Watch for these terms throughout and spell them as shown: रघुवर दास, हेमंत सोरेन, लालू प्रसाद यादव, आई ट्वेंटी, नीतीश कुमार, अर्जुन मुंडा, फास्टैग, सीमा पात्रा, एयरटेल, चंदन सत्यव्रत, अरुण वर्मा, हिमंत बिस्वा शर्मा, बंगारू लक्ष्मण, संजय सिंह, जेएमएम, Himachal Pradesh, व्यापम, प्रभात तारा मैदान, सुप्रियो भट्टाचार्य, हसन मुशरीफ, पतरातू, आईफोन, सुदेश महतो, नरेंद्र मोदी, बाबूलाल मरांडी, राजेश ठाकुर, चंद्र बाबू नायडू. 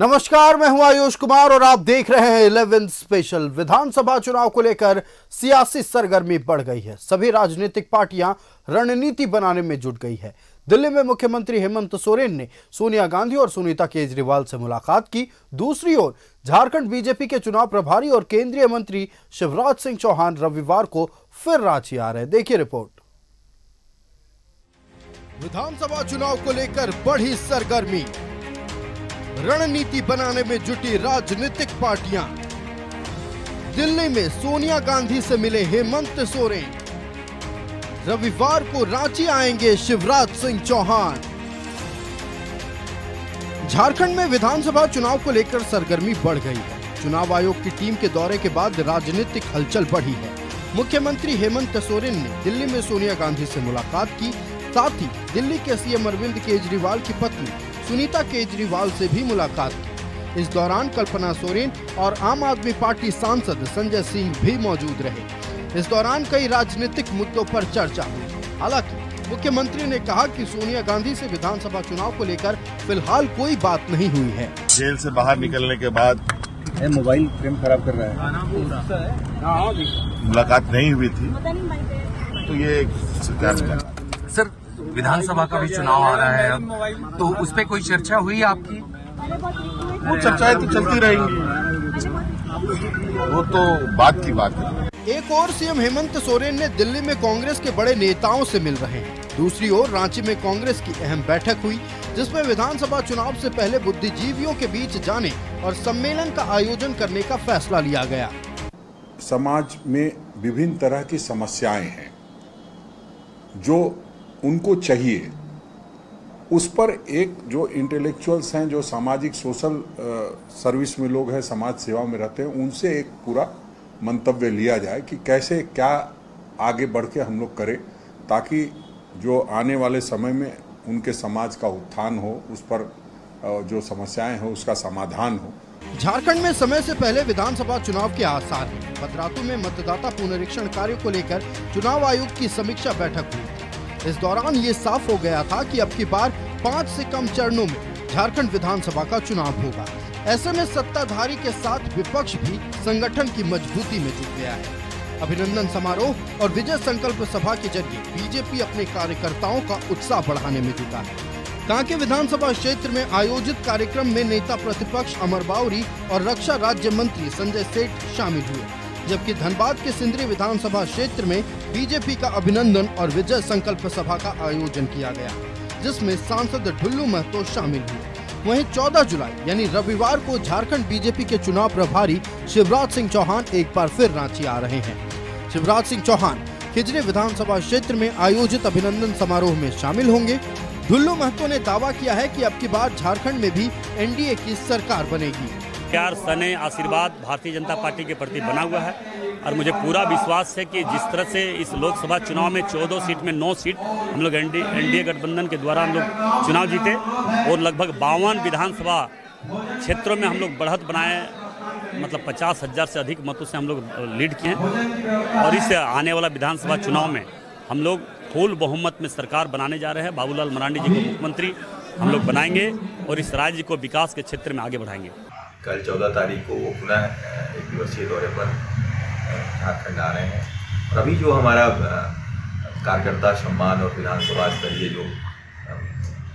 नमस्कार, मैं हूं आयुष कुमार और आप देख रहे हैं 11 स्पेशल। विधानसभा चुनाव को लेकर सियासी सरगर्मी बढ़ गई है। सभी राजनीतिक पार्टियां रणनीति बनाने में जुट गई है। दिल्ली में मुख्यमंत्री हेमंत सोरेन ने सोनिया गांधी और सुनीता केजरीवाल से मुलाकात की। दूसरी ओर झारखंड बीजेपी के चुनाव प्रभारी और केंद्रीय मंत्री शिवराज सिंह चौहान रविवार को फिर रांची आ रहे। देखिए रिपोर्ट। विधानसभा चुनाव को लेकर बढ़ी सरगर्मी, रणनीति बनाने में जुटी राजनीतिक पार्टियां। दिल्ली में सोनिया गांधी से मिले हेमंत सोरेन, रविवार को रांची आएंगे शिवराज सिंह चौहान। झारखंड में विधानसभा चुनाव को लेकर सरगर्मी बढ़ गई है। चुनाव आयोग की टीम के दौरे के बाद राजनीतिक हलचल बढ़ी है। मुख्यमंत्री हेमंत सोरेन ने दिल्ली में सोनिया गांधी से मुलाकात की। साथ ही दिल्ली के सीएम अरविंद केजरीवाल की पत्नी सुनीता केजरीवाल से भी मुलाकात की। इस दौरान कल्पना सोरेन और आम आदमी पार्टी सांसद संजय सिंह भी मौजूद रहे। इस दौरान कई राजनीतिक मुद्दों पर चर्चा हुई। हालांकि मुख्यमंत्री ने कहा कि सोनिया गांधी से विधानसभा चुनाव को लेकर फिलहाल कोई बात नहीं हुई है। जेल से बाहर निकलने के बाद मोबाइल फ्रेम खराब कर रहा है, मुलाकात नहीं हुई थी, तो ये सर विधानसभा का भी चुनाव आ रहा है, तो उस पे कोई चर्चा हुई आपकी? वो चर्चाएं तो चलती रहेंगी, वो तो बात की बात है। एक और सीएम हेमंत सोरेन ने दिल्ली में कांग्रेस के बड़े नेताओं से मिल रहे हैं। दूसरी ओर रांची में कांग्रेस की अहम बैठक हुई, जिसमें विधानसभा चुनाव से पहले बुद्धिजीवियों के बीच जाने और सम्मेलन का आयोजन करने का फैसला लिया गया। समाज में विभिन्न तरह की समस्याएं हैं जो उनको चाहिए, उस पर एक जो इंटेलेक्चुअल्स हैं, जो सामाजिक सोशल सर्विस में लोग हैं, समाज सेवा में रहते हैं, उनसे एक पूरा मंतव्य लिया जाए कि कैसे क्या आगे बढ़ के हम लोग करें, ताकि जो आने वाले समय में उनके समाज का उत्थान हो, उस पर जो समस्याएं हो उसका समाधान हो। झारखंड में समय से पहले विधानसभा चुनाव के आसार हैं। पतरातू में मतदाता पुनरीक्षण कार्य को लेकर चुनाव आयोग की समीक्षा बैठक हुई। इस दौरान ये साफ हो गया था कि अब की बार 5 से कम चरणों में झारखंड विधानसभा का चुनाव होगा। ऐसे में सत्ताधारी के साथ विपक्ष भी संगठन की मजबूती में जुट गया है। अभिनंदन समारोह और विजय संकल्प सभा के जरिए बीजेपी अपने कार्यकर्ताओं का उत्साह बढ़ाने में जुटा है। कांके विधानसभा क्षेत्र में आयोजित कार्यक्रम में नेता प्रतिपक्ष अमर बाउरी और रक्षा राज्य मंत्री संजय सेठ शामिल हुए, जबकि धनबाद के सिंदरी विधानसभा क्षेत्र में बीजेपी का अभिनंदन और विजय संकल्प सभा का आयोजन किया गया, जिसमें सांसद ढुल्लू महतो शामिल हुए। वहीं 14 जुलाई यानी रविवार को झारखंड बीजेपी के चुनाव प्रभारी शिवराज सिंह चौहान एक बार फिर रांची आ रहे हैं। शिवराज सिंह चौहान खिजरी विधानसभा क्षेत्र में आयोजित अभिनंदन समारोह में शामिल होंगे। ढुल्लू महतो ने दावा किया है कि अब की बार झारखंड में भी एनडीए की सरकार बनेगी। प्यार सने आशीर्वाद भारतीय जनता पार्टी के प्रति बना हुआ है और मुझे पूरा विश्वास है कि जिस तरह से इस लोकसभा चुनाव में 14 सीट में 9 सीट हम लोग एनडीए गठबंधन के द्वारा हम लोग चुनाव जीते और लगभग 52 विधानसभा क्षेत्रों में हम लोग बढ़त बनाए, मतलब 50,000 से अधिक मतों से हम लोग लीड किए हैं और इस आने वाला विधानसभा चुनाव में हम लोग फुल बहुमत में सरकार बनाने जा रहे हैं। बाबूलाल मरांडी जी को मुख्यमंत्री हम लोग बनाएंगे और इस राज्य को विकास के क्षेत्र में आगे बढ़ाएंगे। कल 14 तारीख को वो पुनः एक दिवसीय दौरे पर झारखंड आ रहे हैं और अभी जो हमारा कार्यकर्ता सम्मान और विधानसभा स्तरीय जो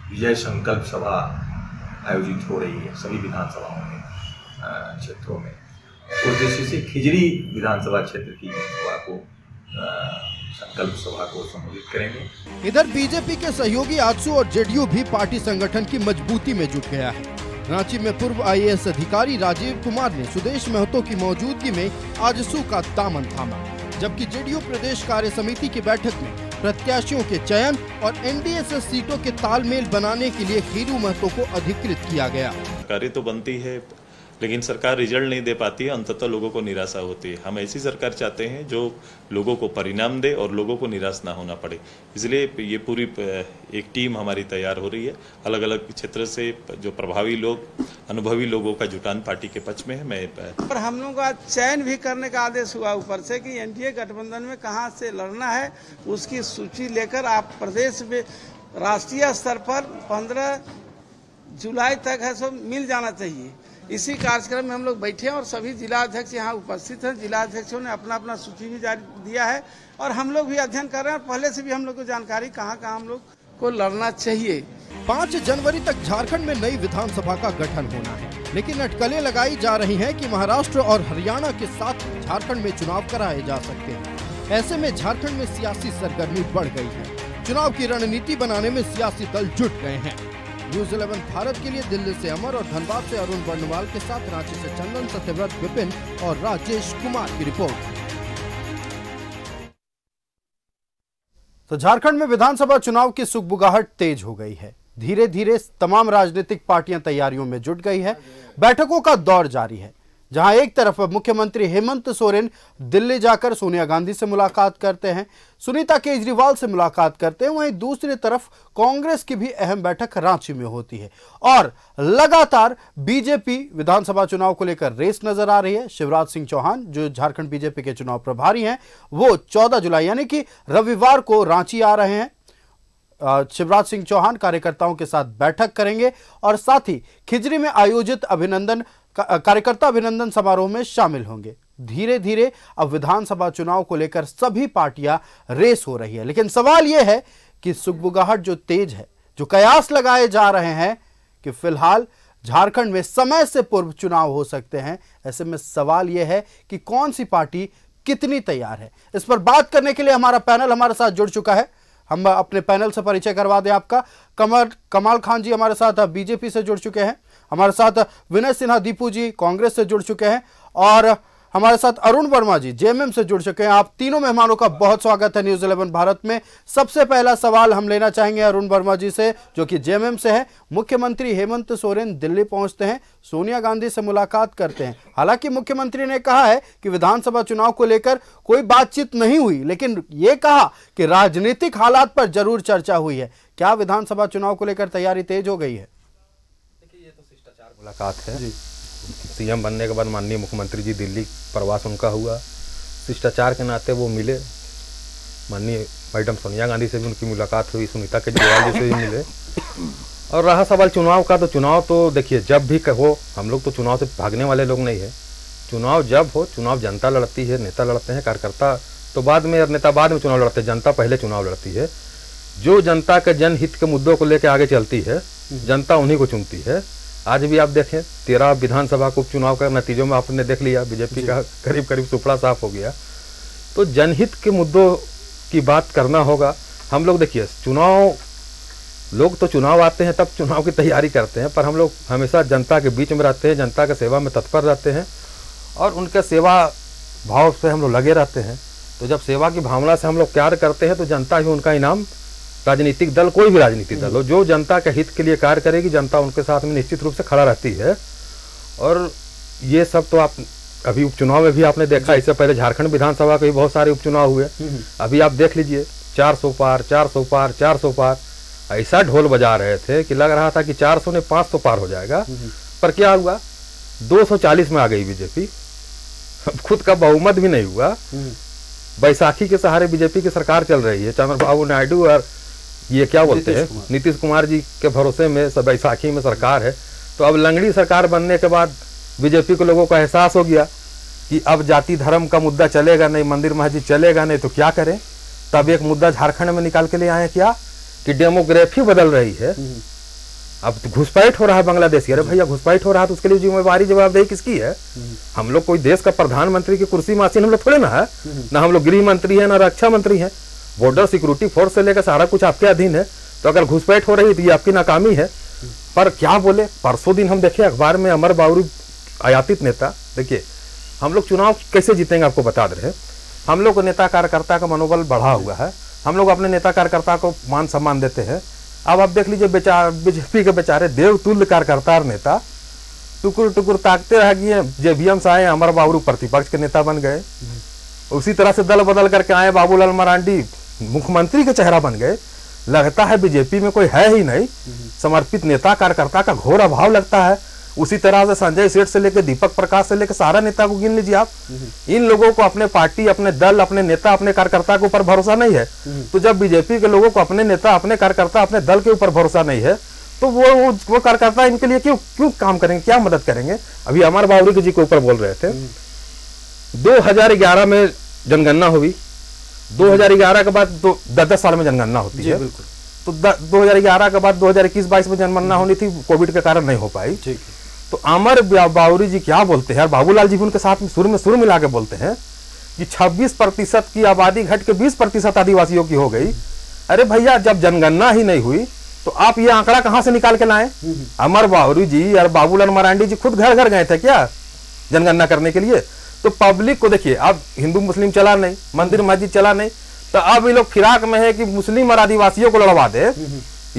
विजय संकल्प सभा आयोजित हो रही है सभी विधानसभाओं में क्षेत्रों में, उस दृष्टि से खिजरी विधानसभा क्षेत्र की सभा को संकल्प सभा को संबोधित करेंगे। इधर बीजेपी के सहयोगी आजसू और जेडीयू भी पार्टी संगठन की मजबूती में जुट गया है। रांची में पूर्व आईएएस अधिकारी राजीव कुमार ने सुदेश महतो की मौजूदगी में आजसू का दामन थामा, जबकि जेडीयू प्रदेश कार्य समिति की बैठक में प्रत्याशियों के चयन और एनडीए से सीटों के तालमेल बनाने के लिए हीरू महतो को अधिकृत किया गया। सरकार तो बनती है लेकिन सरकार रिजल्ट नहीं दे पाती है, अंततः लोगों को निराशा होती है। हम ऐसी सरकार चाहते हैं जो लोगों को परिणाम दे और लोगों को निराश ना होना पड़े, इसलिए ये पूरी एक टीम हमारी तैयार हो रही है। अलग अलग क्षेत्र से जो प्रभावी लोग, अनुभवी लोगों का जुटान पार्टी के पक्ष में है। मैं पर हम लोग का चयन भी करने का आदेश हुआ ऊपर से कि एनडीए गठबंधन में कहाँ से लड़ना है उसकी सूची लेकर आप प्रदेश में राष्ट्रीय स्तर पर 15 जुलाई तक है सब मिल जाना चाहिए। इसी कार्यक्रम में हम लोग बैठे हैं और सभी जिलाध्यक्ष यहाँ उपस्थित हैं। जिलाध्यक्षों ने अपना अपना सूची भी जारी दिया है और हम लोग भी अध्ययन कर रहे हैं। पहले से भी हम लोग को जानकारी कहाँ कहाँ हम लोग को लड़ना चाहिए। 5 जनवरी तक झारखंड में नई विधानसभा का गठन होना है, लेकिन अटकलें लगाई जा रही हैं कि महाराष्ट्र और हरियाणा के साथ झारखंड में चुनाव कराए जा सकते हैं। ऐसे में झारखंड में सियासी सरगर्मी बढ़ गई है। चुनाव की रणनीति बनाने में सियासी दल जुट गए हैं। न्यूज़ 11 भारत के लिए दिल्ली से अमर और धनबाद से अरुण वर्णवाल के साथ रांची से चंदन सत्यव्रत, विपिन और राजेश कुमार की रिपोर्ट। तो झारखंड में विधानसभा चुनाव की सुगबुगाहट तेज हो गई है। धीरे धीरे तमाम राजनीतिक पार्टियां तैयारियों में जुट गई है। बैठकों का दौर जारी है, जहां एक तरफ मुख्यमंत्री हेमंत सोरेन दिल्ली जाकर सोनिया गांधी से मुलाकात करते हैं, सुनीता केजरीवाल से मुलाकात करते हैं, वहीं दूसरी तरफ कांग्रेस की भी अहम बैठक रांची में होती है और लगातार बीजेपी विधानसभा चुनाव को लेकर रेस नजर आ रही है। शिवराज सिंह चौहान, जो झारखंड बीजेपी के चुनाव प्रभारी हैं, वो 14 जुलाई यानी कि रविवार को रांची आ रहे हैं। शिवराज सिंह चौहान कार्यकर्ताओं के साथ बैठक करेंगे और साथ ही खिजरी में आयोजित कार्यकर्ता अभिनंदन समारोह में शामिल होंगे। धीरे धीरे अब विधानसभा चुनाव को लेकर सभी पार्टियां रेस हो रही है, लेकिन सवाल यह है कि सुगबुगाहट जो तेज है, जो कयास लगाए जा रहे हैं कि फिलहाल झारखंड में समय से पूर्व चुनाव हो सकते हैं, ऐसे में सवाल यह है कि कौन सी पार्टी कितनी तैयार है। इस पर बात करने के लिए हमारा पैनल हमारे साथ जुड़ चुका है। हम अपने पैनल से परिचय करवा दें आपका। कमल खान जी हमारे साथ बीजेपी से जुड़ चुके हैं, हमारे साथ विनय सिन्हा दीपू जी कांग्रेस से जुड़ चुके हैं और हमारे साथ अरुण वर्मा जी जेएमएम से जुड़ चुके हैं। आप तीनों मेहमानों का बहुत स्वागत है न्यूज़ 11 भारत में। सबसे पहला सवाल हम लेना चाहेंगे अरुण वर्मा जी से, जो कि जेएमएम से हैं। मुख्यमंत्री हेमंत सोरेन दिल्ली पहुंचते हैं, सोनिया गांधी से मुलाकात करते हैं। हालांकि मुख्यमंत्री ने कहा है कि विधानसभा चुनाव को लेकर कोई बातचीत नहीं हुई, लेकिन ये कहा कि राजनीतिक हालात पर जरूर चर्चा हुई है। क्या विधानसभा चुनाव को लेकर तैयारी तेज हो गई है? मुलाकात है, सीएम बनने के बाद माननीय मुख्यमंत्री जी दिल्ली प्रवास उनका हुआ, शिष्टाचार के नाते वो मिले। माननीय मैडम सोनिया गांधी से भी उनकी मुलाकात हुई, सुनीता केजरीवाल जी से भी मिले। और रहा सवाल चुनाव का, तो चुनाव तो देखिए जब भी हो, हम लोग तो चुनाव से भागने वाले लोग नहीं है। चुनाव जब हो, चुनाव जनता लड़ती है, नेता लड़ते हैं, कार्यकर्ता तो बाद में, नेता बाद में चुनाव लड़ते हैं, जनता पहले चुनाव लड़ती है। जो जनता के जनहित के मुद्दों को लेकर आगे चलती है, जनता उन्हीं को चुनती है। आज भी आप देखें 13 विधानसभा उपचुनाव के नतीजों में आपने देख लिया बीजेपी का करीब करीब सुपड़ा साफ हो गया। तो जनहित के मुद्दों की बात करना होगा। हम लोग देखिए चुनाव, लोग तो चुनाव आते हैं तब चुनाव की तैयारी करते हैं, पर हम लोग हमेशा जनता के बीच में रहते हैं, जनता के सेवा में तत्पर रहते हैं और उनके सेवा भाव से हम लोग लगे रहते हैं। तो जब सेवा की भावना से हम लोग कार्य करते हैं तो जनता ही उनका इनाम, राजनीतिक दल कोई भी राजनीतिक दल हो, जो जनता के हित के लिए कार्य करेगी, जनता उनके साथ में निश्चित रूप से खड़ा रहती है। और ये सब तो आप अभी उपचुनाव में भी आपने देखा। इससे पहले झारखंड विधानसभा के भी बहुत सारे उपचुनाव हुए। अभी आप देख लीजिए 400 पार 400 पार 400 पार, ऐसा ढोल बजा रहे थे कि लग रहा था कि 400 ने 500 पार हो जाएगा, पर क्या हुआ 240 में आ गई बीजेपी। अब खुद का बहुमत भी नहीं हुआ, बैसाखी के सहारे बीजेपी की सरकार चल रही है। चंद्र बाबू नायडू और ये क्या बोलते हैं नीतीश कुमार जी के भरोसे में सब बैसाखी में सरकार है। तो अब लंगड़ी सरकार बनने के बाद बीजेपी को लोगों का एहसास हो गया कि अब जाति धर्म का मुद्दा चलेगा नहीं, मंदिर मस्जिद चलेगा नहीं, तो क्या करें। तब एक मुद्दा झारखंड में निकाल के ले आए क्या कि डेमोग्राफी बदल रही है, अब घुसपैठ हो रहा है बांग्लादेशी। अरे भैया घुसपैठ हो रहा है तो उसके लिए जिम्मेवारी जवाबदेही किसकी है? हम लोग कोई देश का प्रधानमंत्री की कुर्सी में आसीन हम लोग थोड़े ना है, ना हम लोग गृह मंत्री है, ना रक्षा मंत्री है। बॉर्डर सिक्योरिटी फोर्स से लेकर सारा कुछ आपके अधीन है। तो अगर घुसपैठ हो रही है तो ये आपकी नाकामी है। पर क्या बोले, परसों दिन हम देखे अखबार में अमर बाउरी आयातित नेता। देखिए हम लोग चुनाव कैसे जीतेंगे आपको बता दे रहे हैं। हम लोग नेता कार्यकर्ता का मनोबल बढ़ा हुआ है, हम लोग अपने नेता कार्यकर्ता को मान सम्मान देते हैं। अब आप देख लीजिए बीजेपी के बेचारे देवतुल्य कार्यकर्ता और नेता टुकुर टुकुर ताकते रह गए। जेबीएम से आए अमर बाउरी प्रतिपक्ष के नेता बन गए, उसी तरह से दल बदल करके आए बाबूलाल मरांडी मुख्यमंत्री के चेहरा बन गए। लगता है बीजेपी में कोई है ही नहीं, समर्पित नेता कार्यकर्ता का घोर अभाव लगता है। उसी तरह से संजय सेठ से लेकर दीपक प्रकाश से लेकर सारा नेता को गिन लीजिए आप। इन लोगों को अपने पार्टी, अपने दल, अपने नेता, अपने कार्यकर्ता के ऊपर भरोसा नहीं है। तो जब बीजेपी के लोगों को अपने नेता, अपने कार्यकर्ता, अपने दल के ऊपर भरोसा नहीं है तो वो कार्यकर्ता इनके लिए क्यों काम करेंगे, क्या मदद करेंगे। अभी अमर बाउरी जी के ऊपर बोल रहे थे, 2011 में जनगणना हुई, 2011 के बाद 10 साल में जनगणना होती है, तो 2011 के बाद 2021-22 में जनगणना होनी थी, कोविड के कारण नहीं हो पाई। तो अमर बाउरी जी क्या बोलते हैं और बाबूलाल जी भी उनके साथ में सुर मिला के बोलते हैं कि 26% की आबादी घट के 20% आदिवासियों की हो गई। अरे भैया, जब जनगणना ही नहीं हुई तो आप ये आंकड़ा कहाँ से निकाल के लाए। अमर बाउरी जी और बाबूलाल मरांडी जी खुद घर घर गए थे क्या जनगणना करने के लिए। तो पब्लिक को देखिए, अब हिंदू मुस्लिम चला नहीं, मंदिर मस्जिद चला नहीं, तो अब ये लोग फिराक में है कि मुस्लिम और आदिवासियों को लड़वा दे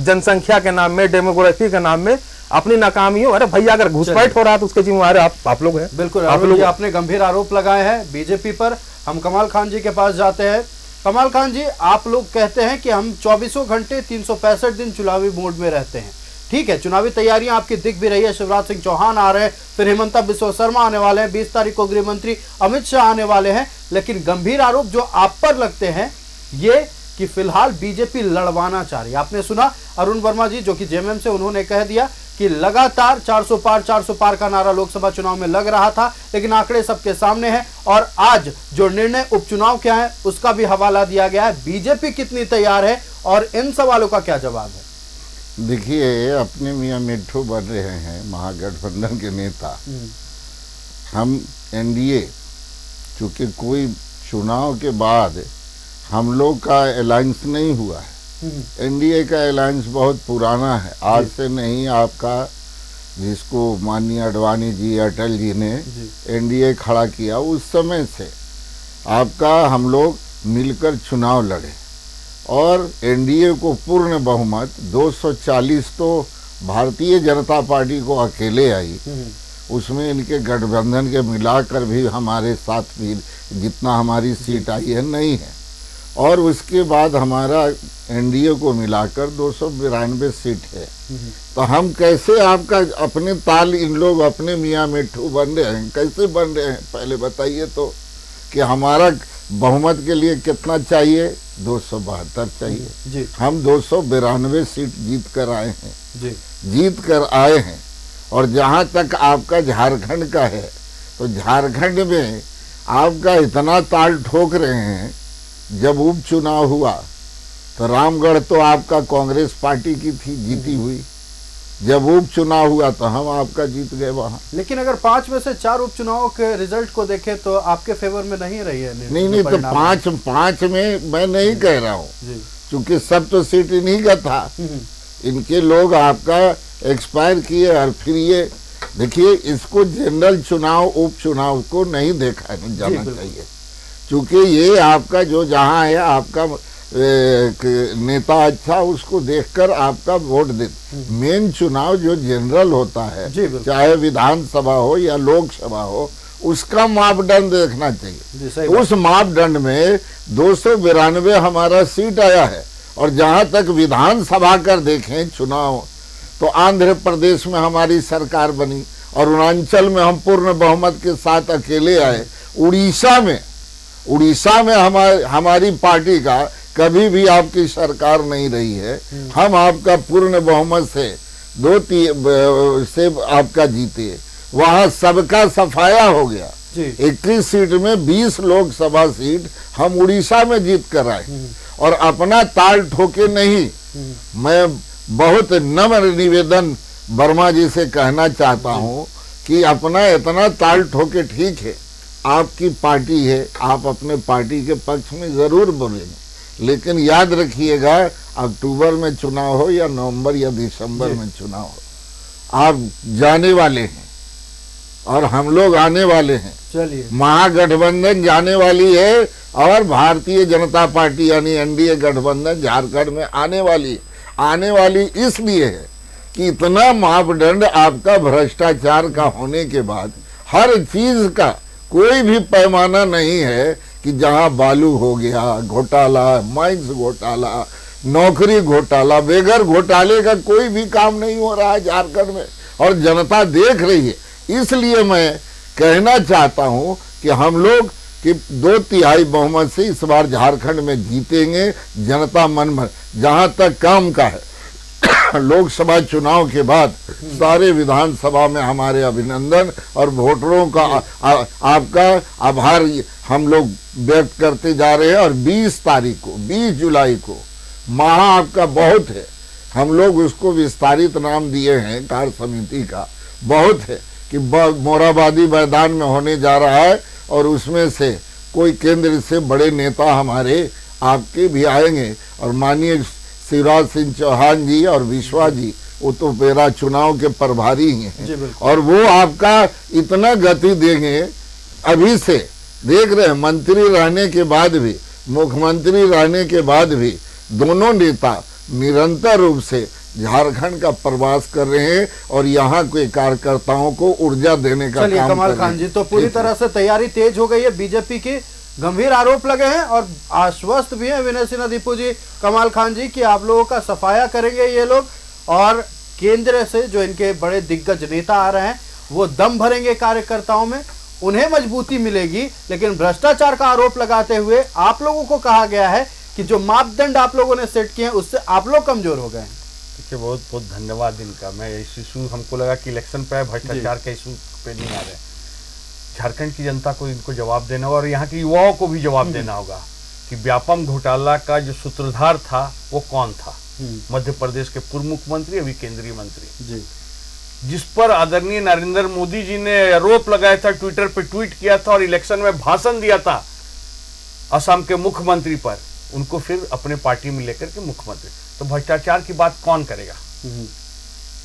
जनसंख्या के नाम में, डेमोग्राफी के नाम में, अपनी नाकामियों। अरे भैया, अगर घुसपैठ हो रहा है तो उसके जिम्मेवार आप लोग हैं। बिल्कुल, आप लोग आपने गंभीर आरोप लगाए हैं बीजेपी पर। हम कमल खान जी के पास जाते हैं। कमल खान जी, आप लोग कहते हैं कि हम 24 घंटे 365 दिन चुनावी मोड में रहते हैं। ठीक है, चुनावी तैयारियां आपकी दिख भी रही है, शिवराज सिंह चौहान आ रहे हैं, फिर हिमंत बिस्वा शर्मा आने वाले हैं, 20 तारीख को गृह मंत्री अमित शाह आने वाले हैं, लेकिन गंभीर आरोप जो आप पर लगते हैं ये कि फिलहाल बीजेपी लड़वाना चाह रही है। आपने सुना अरुण वर्मा जी जो कि जेएमएम से, उन्होंने कह दिया कि लगातार 400 पार का नारा लोकसभा चुनाव में लग रहा था, लेकिन आंकड़े सबके सामने हैं। और आज जो निर्णय उपचुनाव के हैं उसका भी हवाला दिया गया है। बीजेपी कितनी तैयार है और इन सवालों का क्या जवाब है? देखिए, अपने मियाँ मिठू बन रहे हैं महागठबंधन के नेता। हम एनडीए, चूंकि कोई चुनाव के बाद हम लोग का अलायंस नहीं हुआ है, एनडीए का अलायंस बहुत पुराना है, आज से नहीं। आपका जिसको माननीय अडवाणी जी, अटल जी ने एनडीए खड़ा किया, उस समय से आपका हम लोग मिलकर चुनाव लड़े और एनडीए को पूर्ण बहुमत 240 तो भारतीय जनता पार्टी को अकेले आई, उसमें इनके गठबंधन के मिलाकर भी हमारे साथ भी जितना हमारी सीट आई है नहीं है, और उसके बाद हमारा एनडीए को मिलाकर 292 सीट है। तो हम कैसे आपका अपने ताल, इन लोग अपने मियाँ मिठू बन रहे हैं, कैसे बन रहे हैं पहले बताइए तो, कि हमारा बहुमत के लिए कितना चाहिए, 272 चाहिए जी। हम 292 सीट जीत कर आए हैं। और जहाँ तक आपका झारखंड का है, तो झारखंड में आपका इतना ताल ठोक रहे हैं, जब उपचुनाव हुआ तो रामगढ़ तो आपका कांग्रेस पार्टी की थी जीती हुई, जब उपचुनाव हुआ तो हम आपका जीत गए वहाँ। लेकिन अगर 5 में से 4 उपचुनावों के रिजल्ट को देखें तो आपके फेवर में नहीं रही है। नहीं तो पाँच में मैं नहीं कह रहा हूँ, क्योंकि सब तो सीट इन्हीं का था, इनके लोग आपका एक्सपायर किए। और फिर ये देखिए, इसको जनरल चुनाव उपचुनाव को नहीं देखा जाना चाहिए, क्योंकि ये आपका जो जहाँ है आपका नेता अच्छा, उसको देखकर आपका वोट देते। मेन चुनाव जो जनरल होता है, चाहे विधानसभा हो या लोकसभा हो, उसका मापदंड देखना चाहिए। उस मापदंड में 292 हमारा सीट आया है। और जहाँ तक विधानसभा कर देखें चुनाव, तो आंध्र प्रदेश में हमारी सरकार बनी, अरुणाचल में हम पूर्ण बहुमत के साथ अकेले आए, उड़ीसा में हमारी पार्टी का कभी भी आपकी सरकार नहीं रही है, हम आपका पूर्ण बहुमत से 2-3 से आपका जीते, वहाँ सबका सफाया हो गया। 21 सीट में 20 लोकसभा सीट हम उड़ीसा में जीत कर आए, और अपना ताल ठोके नहीं। मैं बहुत नम्र निवेदन वर्मा जी से कहना चाहता हूँ कि अपना इतना ताल ठोके, ठीक है आपकी पार्टी है, आप अपने पार्टी के पक्ष में ज़रूर बोलेंगे, लेकिन याद रखिएगा अक्टूबर में चुनाव हो या नवंबर या दिसंबर में चुनाव हो, आप जाने वाले हैं और हम लोग आने वाले हैं। चलिए, महागठबंधन जाने वाली है और भारतीय जनता पार्टी यानी एनडीए गठबंधन झारखंड में आने वाली इसलिए है कि इतना मापदंड आपका भ्रष्टाचार का होने के बाद हर चीज़ का कोई भी पैमाना नहीं है, कि जहाँ बालू हो गया घोटाला, माइंस घोटाला, नौकरी घोटाला, बेगर घोटाले का कोई भी काम नहीं हो रहा है झारखंड में, और जनता देख रही है। इसलिए मैं कहना चाहता हूँ कि हम लोग कि 2/3 बहुमत से इस बार झारखंड में जीतेंगे, जनता मन भर। जहाँ तक काम का है लोकसभा चुनाव के बाद सारे विधानसभा में हमारे अभिनंदन और वोटरों का आपका आभार हम लोग व्यक्त करते जा रहे हैं। और 20 तारीख को 20 जुलाई को माह आपका बहुत है, हम लोग उसको विस्तारित नाम दिए हैं कार्य समिति का बहुत है कि मोराबादी मैदान में होने जा रहा है और उसमें से कोई केंद्र से बड़े नेता हमारे आपके भी आएंगे। और माननीय शिवराज सिंह चौहान जी और बिस्वा जी वो तो मेरा चुनाव के प्रभारी ही हैं और वो आपका इतना गति देंगे, अभी से देख रहे हैं मंत्री रहने के बाद भी मुख्यमंत्री रहने के बाद भी दोनों नेता निरंतर रूप से झारखंड का प्रवास कर रहे हैं और यहाँ के कार्यकर्ताओं को ऊर्जा देने का काम। कमल खान जी तो पूरी तरह से तैयारी तेज हो गई है, बीजेपी के गंभीर आरोप लगे हैं और आश्वस्त भी हैं विनय सिन्हा, दीपू जी, कमल खान जी कि आप लोगों का सफाया करेंगे ये लोग और केंद्र से जो इनके बड़े दिग्गज नेता आ रहे हैं वो दम भरेंगे कार्यकर्ताओं में, उन्हें मजबूती मिलेगी। लेकिन भ्रष्टाचार का आरोप लगाते हुए आप लोगों को कहा गया है कि जो मापदंड आप लोगों ने सेट किए हैं उससे आप लोग कमजोर हो गए हैं। देखिए बहुत बहुत धन्यवाद इनका। मैं इस इशू हमको लगा कि इलेक्शन पे भ्रष्टाचार के इशू पे नहीं आ रहे, झारखंड की जनता को इनको जवाब देना होगा और यहाँ के युवाओं को भी जवाब देना होगा कि व्यापम घोटाला का जो सूत्रधार था वो कौन था। मध्य प्रदेश के पूर्व मुख्यमंत्री अभी केंद्रीय मंत्री जी, जिस पर आदरणीय नरेंद्र मोदी जी ने आरोप लगाया था, ट्विटर पर ट्वीट किया था और इलेक्शन में भाषण दिया था असम के मुख्यमंत्री पर, उनको फिर अपने पार्टी में लेकर के मुख्यमंत्री। तो भ्रष्टाचार की बात कौन करेगा?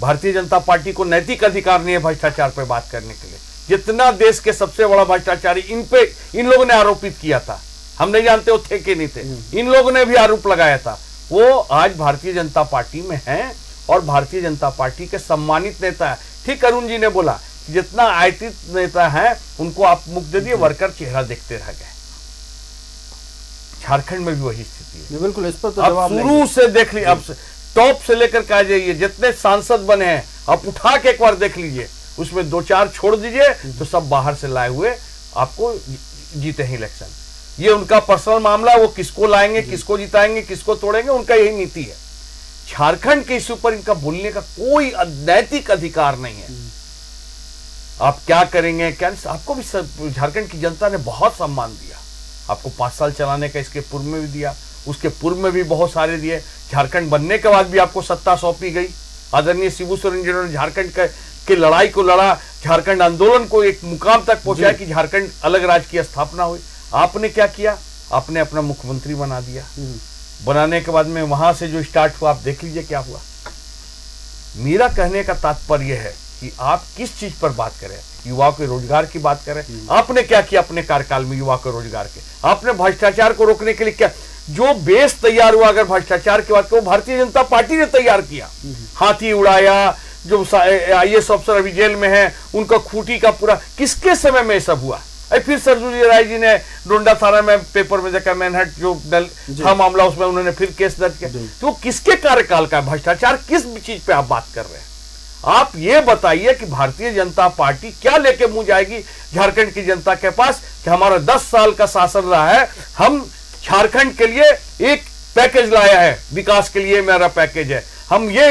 भारतीय जनता पार्टी को नैतिक अधिकार नहीं है भ्रष्टाचार पर बात करने के लिए। जितना देश के सबसे बड़ा भ्रष्टाचारी इन पे इन लोगों ने आरोपित किया था, हम नहीं जानते वो थे कि नहीं थे, इन लोगों ने भी आरोप लगाया था, वो आज भारतीय जनता पार्टी में हैं और भारतीय जनता पार्टी के सम्मानित नेता है। ठीक अरुण जी ने बोला जितना आयतित नेता है उनको आप मुकददीय वर्कर चेहरा देखते रह गए। झारखंड में भी वही स्थिति है, बिल्कुल इस पर तो आप शुरू से देख लीजिए, आप टॉप से लेकर के आ जाइए, जितने सांसद बने हैं आप उठा के एक बार देख लीजिए, उसमें दो चार छोड़ दीजिए तो सब बाहर से लाए हुए आपको जीते हैं इलेक्शन। ये उनका पर्सनल मामला, वो किसको लाएंगे, किसको जिताएंगे, किसको तोड़ेंगे, उनका यही नीति है। झारखंड के इशू पर इनका बोलने का कोई नैतिक अधिकार नहीं है। आप क्या करेंगे क्या, आपको भी झारखंड की जनता ने बहुत सम्मान दिया, आपको 5 साल चलाने का इसके पूर्व में भी दिया, उसके पूर्व में भी बहुत सारे दिए। झारखंड बनने के बाद भी आपको सत्ता सौंपी गई। आदरणीय शिवू सोरेन जिन्होंने झारखंड के लड़ाई को लड़ा, झारखंड आंदोलन को एक मुकाम तक पहुंचाया कि झारखंड अलग राज्य की स्थापना हुई। आपने क्या किया? आपने अपना मुख्यमंत्री बना दिया। बनाने के बाद में वहां से जो स्टार्ट हुआ आप देख लीजिए क्या हुआ। मेरा कहने का तात्पर्य है कि आप किस चीज पर बात करें, युवाओं के रोजगार की बात करें, आपने क्या किया अपने कार्यकाल में युवा के रोजगार के? आपने भ्रष्टाचार को रोकने के लिए क्या जो बेस तैयार हुआ, अगर भ्रष्टाचार की बात करो भारतीय जनता पार्टी ने तैयार किया, हाथी उड़ाया, जो IAS अफसर अभी जेल में है उनका खूटी का पूरा, किसके समय में सब हुआ? फिर सरजू राय जी ने डोंडा थाना में पेपर में देखा मैनहट जो था मामला, उसमें उन्होंने फिर केस दर्ज किया। तो किसके कार्यकाल का भ्रष्टाचार, किस चीज पे आप बात कर रहे हैं? आप ये बताइए कि भारतीय जनता पार्टी क्या लेके मुंह जाएगी झारखंड की जनता के पास कि हमारा 10 साल का शासन रहा है, हम झारखंड के लिए एक पैकेज लाया है, विकास के लिए मेरा पैकेज है, हम ये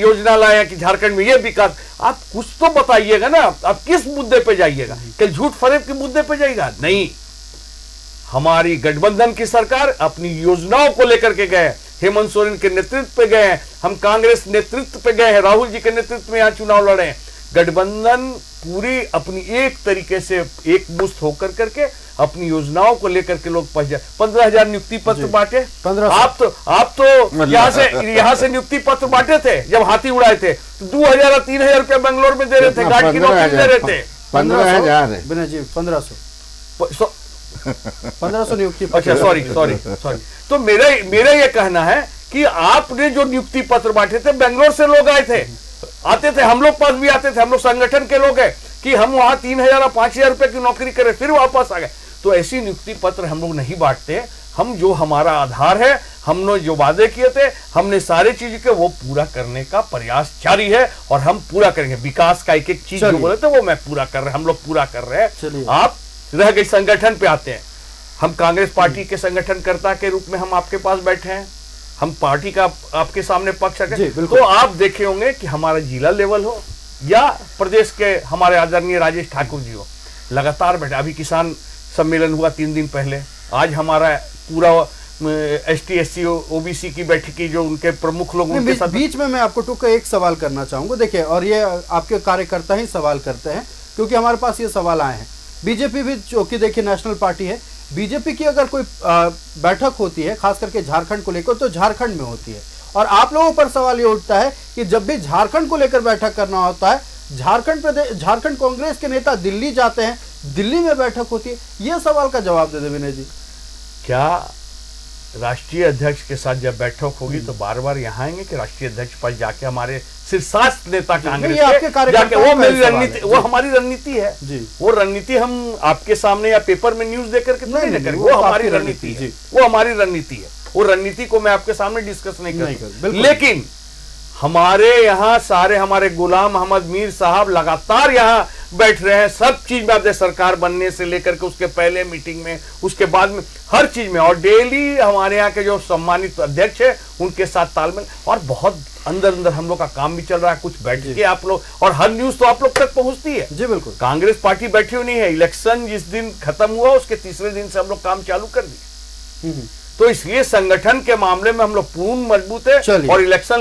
योजना लाए हैं कि झारखंड में ये विकास। आप कुछ तो बताइएगा ना, आप किस मुद्दे पे जाइएगा? क्या झूठ फरेब के मुद्दे पे जाएगा? नहीं, हमारी गठबंधन की सरकार अपनी योजनाओं को लेकर के गए, हेमंत सोरेन के नेतृत्व पे गए हैं, हम कांग्रेस नेतृत्व पे गए हैं, राहुल जी के नेतृत्व में यहाँ चुनाव लड़े हैं। गठबंधन पूरी अपनी एक तरीके से एकमुश्त होकर करके अपनी योजनाओं को लेकर के लोग पहुंच जाए। 15,000 नियुक्ति पत्र बांटे, आप तो यहाँ से नियुक्ति पत्र बांटे थे जब हाथी उड़ाए थे तो 2,000 या 3,000 रुपया बेंगलोर में दे रहे थे, गार्ड की नौकरी दे रहे थे। 1500 नियुक्ति पत्र, सॉरी। तो मेरा ये कहना है कि आपने जो नियुक्ति पत्र बांटे थे, बेंगलोर से लोग आते थे, हम लोग पास भी आते थे, हम लोग संगठन के लोग हैं कि हम वहां 3,000 या 5,000 रुपए की नौकरी करें, फिर वापस आ गए। तो ऐसी नियुक्ति पत्र हम लोग नहीं बांटते। हम जो हमारा आधार है, हमने जो वादे किए थे, हमने सारे चीज के वो पूरा करने का प्रयास जारी है और हम पूरा करेंगे। विकास का एक एक चीज जो बोले थे वो मैं पूरा कर रहा, हम लोग पूरा कर रहे हैं। आप रह गए संगठन पे आते हैं, हम कांग्रेस पार्टी के संगठनकर्ता के रूप में हम आपके पास बैठे हैं, हम पार्टी का आपके सामने पक्ष रखें, तो आप देखे होंगे कि हमारा जिला लेवल हो या प्रदेश के हमारे आदरणीय राजेश ठाकुर जी हो, लगातार बैठे। अभी किसान सम्मेलन हुआ 3 दिन पहले, आज हमारा पूरा ST SC OBC की बैठक की जो उनके प्रमुख लोग उनके साथ। बीच में मैं आपको टूक एक सवाल करना चाहूँगा, देखिए, और ये आपके कार्यकर्ता ही सवाल करते हैं क्योंकि हमारे पास ये सवाल आए हैं। बीजेपी भी जो कि देखिए नेशनल पार्टी है, बीजेपी की अगर कोई बैठक होती है खास करके झारखंड को लेकर तो झारखंड में होती है, और आप लोगों पर सवाल ये उठता है कि जब भी झारखंड को लेकर बैठक करना होता है, झारखंड कांग्रेस के नेता दिल्ली जाते हैं, दिल्ली में बैठक होती है, ये सवाल का जवाब दे दे विनय जी। क्या राष्ट्रीय अध्यक्ष के साथ जब बैठक होगी तो बार बार यहाँ आएंगे कि राष्ट्रीय अध्यक्ष पास जाके हमारे शीर्षस्थ नेता कांग्रेस जाके वो मेरी रणनीति, वो हमारी रणनीति है जी। वो रणनीति हम आपके सामने या पेपर में न्यूज देकर के नहीं ना करेंगे, वो हमारी रणनीति है, वो हमारी रणनीति है। वो रणनीति को मैं आपके सामने डिस्कस नहीं करूंगा, लेकिन हमारे यहाँ सारे हमारे गुलाम अहमद मीर साहब लगातार यहाँ बैठ रहे हैं, सब चीज में, अपने सरकार बनने से लेकर के उसके पहले मीटिंग में, उसके बाद में, हर चीज में, और डेली हमारे यहाँ के जो सम्मानित अध्यक्ष है उनके साथ तालमेल, और बहुत अंदर अंदर हम लोग का काम भी चल रहा है कुछ बैठ के। आप लोग और हर न्यूज तो आप लोग तक पहुंचती है जी, बिल्कुल। कांग्रेस पार्टी बैठी हुई नहीं है, इलेक्शन जिस दिन खत्म हुआ उसके तीसरे दिन से हम लोग काम चालू कर दिए, तो इसलिए संगठन के मामले में हम लोग पूर्ण मजबूत है, और इलेक्शन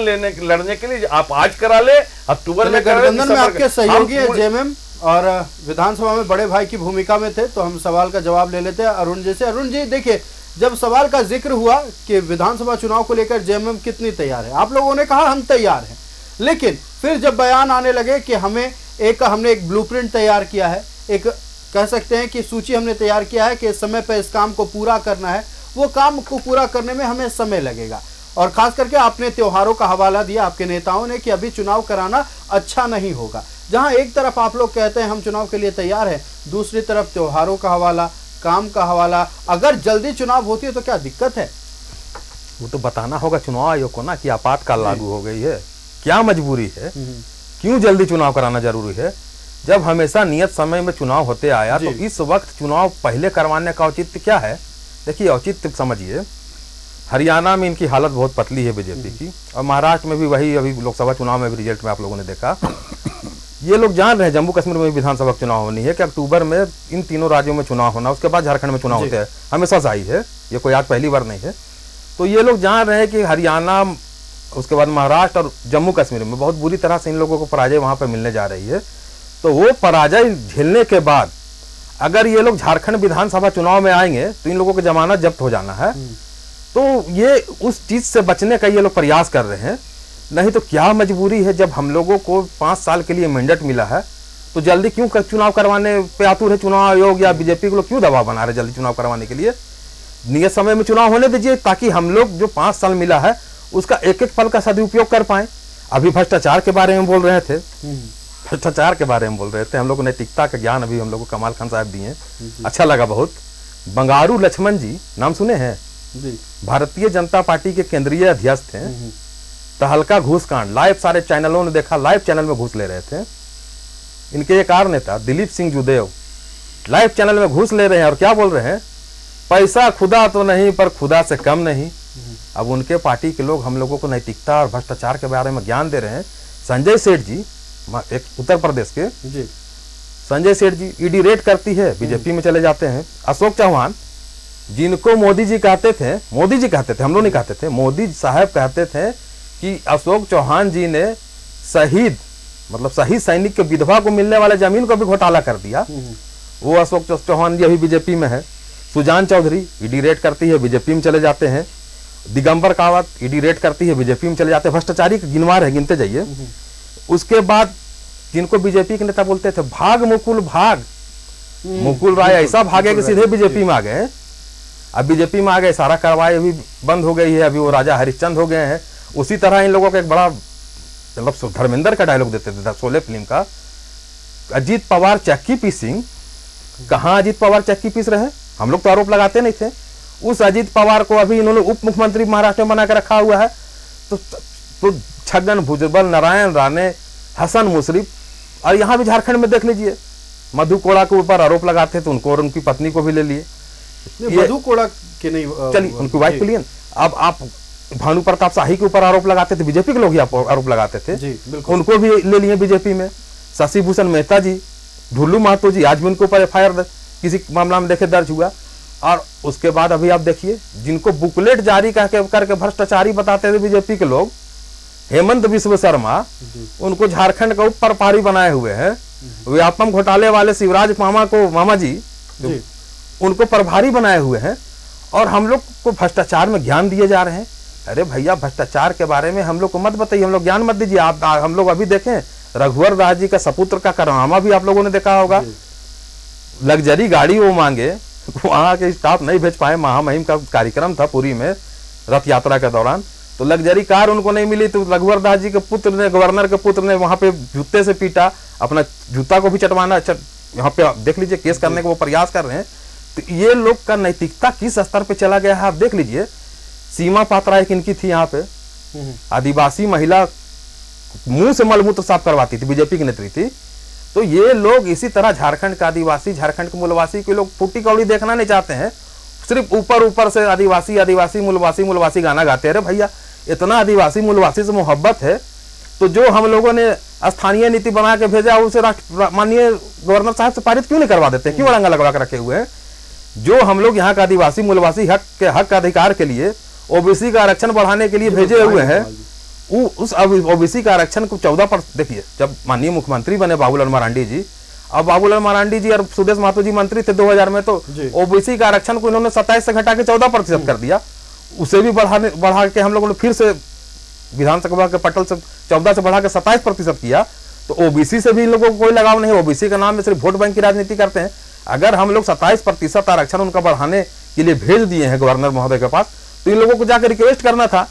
लड़ने के लिए आप आज करा ले, अक्टूबर में गठबंधन में आपके सहयोगी है जेएमएम, और विधानसभा में बड़े भाई की भूमिका में थे, तो हम सवाल का जवाब ले लेते हैं अरुण जी से। अरुण जी देखिए, जब सवाल का जिक्र हुआ कि विधानसभा चुनाव को लेकर जेएमएम कितनी तैयार है, आप लोगों ने कहा हम तैयार हैं, लेकिन फिर जब बयान आने लगे कि हमने एक ब्लूप्रिंट तैयार किया है, एक कह सकते हैं कि सूची हमने तैयार किया है कि इस समय पर इस काम को पूरा करना है, वो काम को पूरा करने में हमें समय लगेगा, और खास करके आपने त्योहारों का हवाला दिया आपके नेताओं ने कि अभी चुनाव कराना अच्छा नहीं होगा। जहां एक तरफ आप लोग कहते हैं हम चुनाव के लिए तैयार हैं, दूसरी तरफ त्योहारों का हवाला, काम का हवाला, अगर जल्दी चुनाव होती है तो क्या दिक्कत है? वो तो बताना होगा चुनाव आयोग को ना कि आपातकाल लागू हो गई है, क्या मजबूरी है, क्यों जल्दी चुनाव कराना जरूरी है, जब हमेशा नियत समय में चुनाव होते आया तो इस वक्त चुनाव पहले करवाने का औचित्य क्या है? देखिए, औचित्य समझिए, हरियाणा में इनकी हालत बहुत पतली है बीजेपी की, और महाराष्ट्र में भी वही, अभी लोकसभा चुनाव में भी रिजल्ट में आप लोगों ने देखा। ये लोग जान रहे हैं जम्मू कश्मीर में विधानसभा चुनाव होनी है कि अक्टूबर में इन तीनों राज्यों में चुनाव होना, उसके बाद झारखंड में चुनाव होते हैं, हमेशा से आई है, ये कोई आज पहली बार नहीं है। तो ये लोग जान रहे हैं कि हरियाणा, उसके बाद महाराष्ट्र और जम्मू कश्मीर में बहुत बुरी तरह से इन लोगों को पराजय वहाँ पर मिलने जा रही है, तो वो पराजय झेलने के बाद अगर ये लोग झारखंड विधानसभा चुनाव में आएंगे तो इन लोगों को जमानत जब्त हो जाना है, तो ये उस चीज़ से बचने का ये लोग प्रयास कर रहे हैं। नहीं तो क्या मजबूरी है, जब हम लोगों को 5 साल के लिए मैंडेट मिला है तो जल्दी क्यों चुनाव करवाने पे आतुर है चुनाव आयोग या बीजेपी को लोग क्यों दबाव बना रहे जल्दी चुनाव करवाने के लिए? नियत समय में चुनाव होने दीजिए ताकि हम लोग जो 5 साल मिला है उसका एक एक पल का सदुपयोग कर पाएं। अभी भ्रष्टाचार के बारे में बोल रहे थे, भ्रष्टाचार के बारे में बोल रहे थे, हम लोग नैतिकता का ज्ञान अभी हम लोग को कमाल खान साहब दिए, अच्छा लगा बहुत। बंगारू लक्ष्मण जी, नाम सुने हैं, भारतीय जनता पार्टी के केंद्रीय अध्यक्ष थे। तहलका घूस कांड लाइव सारे चैनलों ने देखा, लाइव चैनल में घूस ले रहे थे इनके एक और नेता दिलीप सिंह जुदेव, लाइव चैनल में घूस ले रहे हैं और क्या बोल रहे हैं, पैसा खुदा तो नहीं पर खुदा से कम नहीं। अब उनके पार्टी के लोग हम लोगों को नैतिकता और भ्रष्टाचार के बारे में ज्ञान दे रहे हैं। संजय सेठ जी, एक उत्तर प्रदेश के जी, संजय सेठ जी ईडी रेड करती है बीजेपी में चले जाते हैं। अशोक चौहान जिनको मोदी जी कहते थे, मोदी जी कहते थे, हम लोग नहीं कहते थे, मोदी साहब कहते थे कि अशोक चौहान जी ने शहीद मतलब शहीद सैनिक के विधवा को मिलने वाले जमीन को भी घोटाला कर दिया, वो अशोक चौहान जी अभी बीजेपी में है। सुजान चौधरी ईडी रेड करती है बीजेपी में चले जाते हैं। दिगंबर कावत ईडी रेड करती है बीजेपी में चले जाते हैं। भ्रष्टाचारी गिनवार है, गिनते जाइए। उसके बाद जिनको बीजेपी के नेता बोलते थे भाग मुकुल भाग, मुकुल राय ऐसा भागे कि सीधे बीजेपी में आ गए। अब बीजेपी में आ गए, सारा कार्रवाई अभी बंद हो गई है, अभी वो राजा हरिश्चंद्र हो गए हैं। उसी तरह इन लोगों का एक बड़ा मतलब धर्मेंद्र का डायलॉग देते थे शोले फिल्म का, अजीत पवार चक्की पीसिंग। कहाँ अजीत पवार चक्की पीस रहे? हम लोग तो आरोप लगाते नहीं थे। उस अजीत पवार को अभी इन्होंने उप मुख्यमंत्री महाराष्ट्र में बना के रखा हुआ है। तो छगन भुजबल, नारायण राणे, हसन मुशरीफ, और यहाँ भी झारखंड में देख लीजिए मधु कोड़ा के ऊपर आरोप लगाते थे, उनको और उनकी पत्नी को भी ले लिए। मधु कोड़ा के नहीं, चलिए उनकी वाइफ को लिए। अब आप भानु प्रताप शाही के ऊपर आरोप लगाते थे, बीजेपी के लोग ही आरोप लगाते थे जी, उनको भी ले लिए बीजेपी में। शशि भूषण मेहता जी, ढुल्लू महतो जी, आज भी उनके ऊपर एफआईआर किसी मामला में देखे दर्ज हुआ। और उसके बाद अभी आप देखिए जिनको बुकलेट जारी करके भ्रष्टाचारी बताते थे बीजेपी के लोग, हिमंत बिस्वा शर्मा, उनको झारखंड का उप प्रभारी बनाए हुए हैं। व्यापम घोटाले वाले शिवराज मामा जी उनको प्रभारी बनाए हुए हैं। और हम लोग को भ्रष्टाचार में ज्ञान दिए जा रहे हैं। अरे भैया, भ्रष्टाचार के बारे में हम लोग को मत बताइए, हम लोग ज्ञान मत दीजिए आप। हम लोग अभी देखें रघुवर दास जी का सपुत्र का कारनामा भी आप लोगों ने देखा होगा। लग्जरी गाड़ी वो मांगे, वहाँ के स्टाफ नहीं भेज पाए। महामहिम का कार्यक्रम था पुरी में रथ यात्रा के दौरान, तो लग्जरी कार उनको नहीं मिली, तो रघुवर दास जी के पुत्र ने, गवर्नर के पुत्र ने वहाँ पे जूते से पीटा, अपना जूता को भी चटवाना। यहाँ पे देख लीजिए केस करने का वो प्रयास कर रहे हैं। तो ये लोग का नैतिकता किस स्तर पे चला गया है आप देख लीजिए। सीमा पात्रा एक इनकी थी, यहाँ पे आदिवासी महिला मुंह से मलमूत्र साफ करवाती थी, बीजेपी की नेत्री थी। तो ये लोग इसी तरह झारखंड का आदिवासी, झारखंड के मूलवासी के लोग फूटी कौड़ी देखना नहीं चाहते हैं, सिर्फ ऊपर ऊपर से आदिवासी आदिवासी मूलवासी मूलवासी गाना गाते। अरे भैया, इतना आदिवासी मूलवासी से मोहब्बत है तो जो हम लोगों ने स्थानीय नीति बना के भेजा उसे माननीय गवर्नर साहब से पारित क्यों नहीं करवा देते, क्यों अड़ंगा लगवा के रखे हुए हैं? जो हम लोग यहाँ का आदिवासी मूलवासी हक के हक अधिकार के लिए, ओबीसी का आरक्षण बढ़ाने के लिए भेजे हुए हैं, उस ओबीसी का आरक्षण को 14 देखिए जब माननीय मुख्यमंत्री बने बाबूलाल मरांडी जी, अब बाबूलाल मरांडी जी और सुदेश महतो जी मंत्री थे 2000 में, तो ओबीसी का आरक्षण को इन्होंने 27 से घटा के 14% कर दिया। उसे भी बढ़ा के हम लोगों ने फिर से विधानसभा के पटल से 14 से बढ़ा के 27% किया। तो ओबीसी से भी इन लोगों को कोई लगाव नहीं है, ओबीसी के नाम में सिर्फ वोट बैंक की राजनीति करते हैं। अगर हम लोग 27% आरक्षण उनका बढ़ाने के लिए भेज दिए हैं गवर्नर महोदय के पास, तो इन लोगों को जाकर रिक्वेस्ट करना था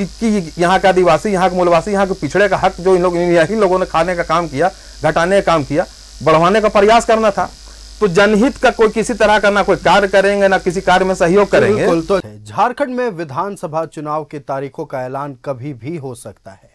कि यहाँ का आदिवासी, यहाँ के मूलवासी, यहाँ के पिछड़े का हक जो इन लोगों ने खाने का काम किया, घटाने का काम किया, बढ़वाने का प्रयास करना था। तो जनहित का कोई किसी तरह का ना कोई कार्य करेंगे, ना किसी कार्य में सहयोग करेंगे। तो झारखंड में विधानसभा चुनाव की तारीखों का ऐलान कभी भी हो सकता है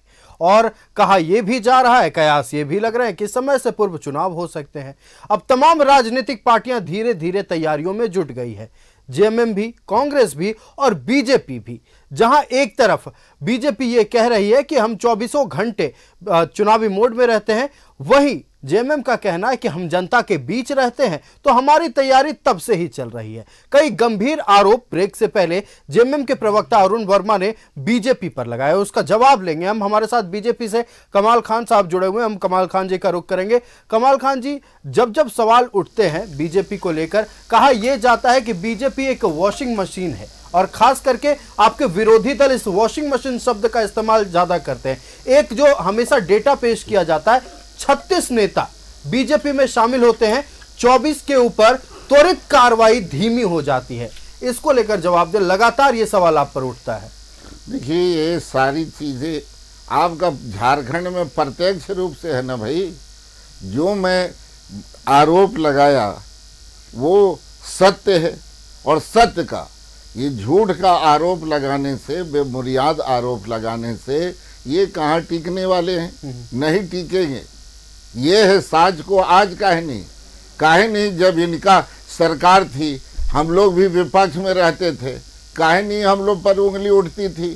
और कहा यह भी जा रहा है, कयास ये भी लग रहे हैं कि समय से पूर्व चुनाव हो सकते हैं। अब तमाम राजनीतिक पार्टियां धीरे धीरे तैयारियों में जुट गई है, जेएमएम भी, कांग्रेस भी और बीजेपी भी। जहां एक तरफ बीजेपी ये कह रही है कि हम 24 घंटे चुनावी मोड में रहते हैं, वहीं जेएमएम का कहना है कि हम जनता के बीच रहते हैं, तो हमारी तैयारी तब से ही चल रही है। कई गंभीर आरोप ब्रेक से पहले जेएमएम के प्रवक्ता अरुण वर्मा ने बीजेपी पर लगाया, उसका जवाब लेंगे हम। हमारे साथ बीजेपी से कमल खान साहब जुड़े हुए हैं, हम कमल खान जी का रुख करेंगे। कमल खान जी, जब जब सवाल उठते हैं बीजेपी को लेकर, कहा यह जाता है कि बीजेपी एक वॉशिंग मशीन है और खास करके आपके विरोधी दल इस वॉशिंग मशीन शब्द का इस्तेमाल ज़्यादा करते हैं। एक जो हमेशा डेटा पेश किया जाता है, 36 नेता बीजेपी में शामिल होते हैं, 24 के ऊपर त्वरित कार्रवाई धीमी हो जाती है। इसको लेकर जवाब दे, लगातार ये सवाल आप पर उठता है। देखिए, ये सारी चीज़ें आपका झारखंड में प्रत्यक्ष रूप से है ना भाई। जो मैं आरोप लगाया वो सत्य है और सत्य का, ये झूठ का आरोप लगाने से, बेबुनियाद आरोप लगाने से ये कहाँ टिकने वाले हैं, नहीं टिकेंगे। ये है साज को आज काहे नहीं जब इनका सरकार थी हम लोग भी विपक्ष में रहते थे, काहे नहीं हम लोग पर उंगली उठती थी?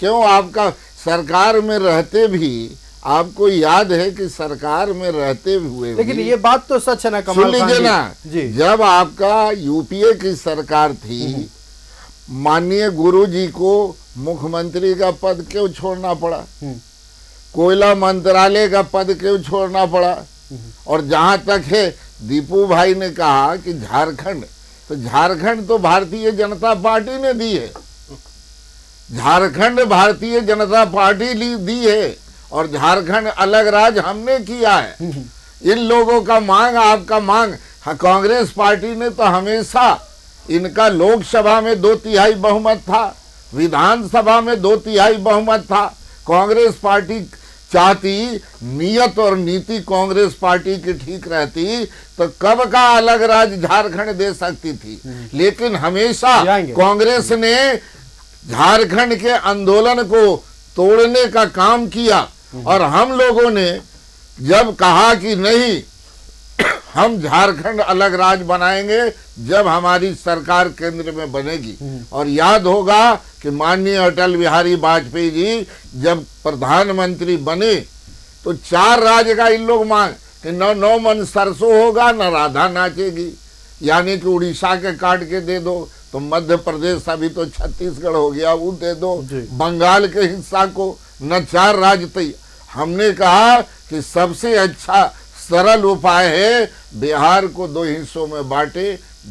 क्यों? आपका सरकार में रहते भी आपको याद है कि सरकार में रहते हुए, लेकिन ये बात तो सच है ना कमल खान जी, जब आपका यूपीए की सरकार थी माननीय गुरुजी को मुख्यमंत्री का पद क्यों छोड़ना पड़ा, कोयला मंत्रालय का पद क्यों छोड़ना पड़ा? और जहाँ तक है दीपू भाई ने कहा कि झारखंड, तो झारखंड तो भारतीय जनता पार्टी ने दी है, झारखंड भारतीय जनता पार्टी दी है और झारखंड अलग राज्य हमने किया है। इन लोगों का मांग, आपका मांग, कांग्रेस पार्टी ने तो हमेशा, इनका लोकसभा में 2/3 बहुमत था, विधानसभा में 2/3 बहुमत था। कांग्रेस पार्टी चाहती, नियत और नीति कांग्रेस पार्टी की ठीक रहती तो कब का अलग राज्य झारखंड दे सकती थी, लेकिन हमेशा कांग्रेस ने झारखंड के आंदोलन को तोड़ने का काम किया। और हम लोगों ने जब कहा कि नहीं हम झारखंड अलग राज्य बनाएंगे जब हमारी सरकार केंद्र में बनेगी। और याद होगा कि माननीय अटल बिहारी वाजपेयी जी जब प्रधानमंत्री बने तो 4 राज्य का इन लोग मांग कि 9 मन सरसों होगा न राधा नाचेगी, यानी कि उड़ीसा के काट के दे दो, तो मध्य प्रदेश अभी तो छत्तीसगढ़ हो गया वो दे दो, बंगाल के हिस्सा को न 4 राज्य तय। हमने कहा कि सबसे अच्छा सरल उपाय है बिहार को 2 हिस्सों में बांटे,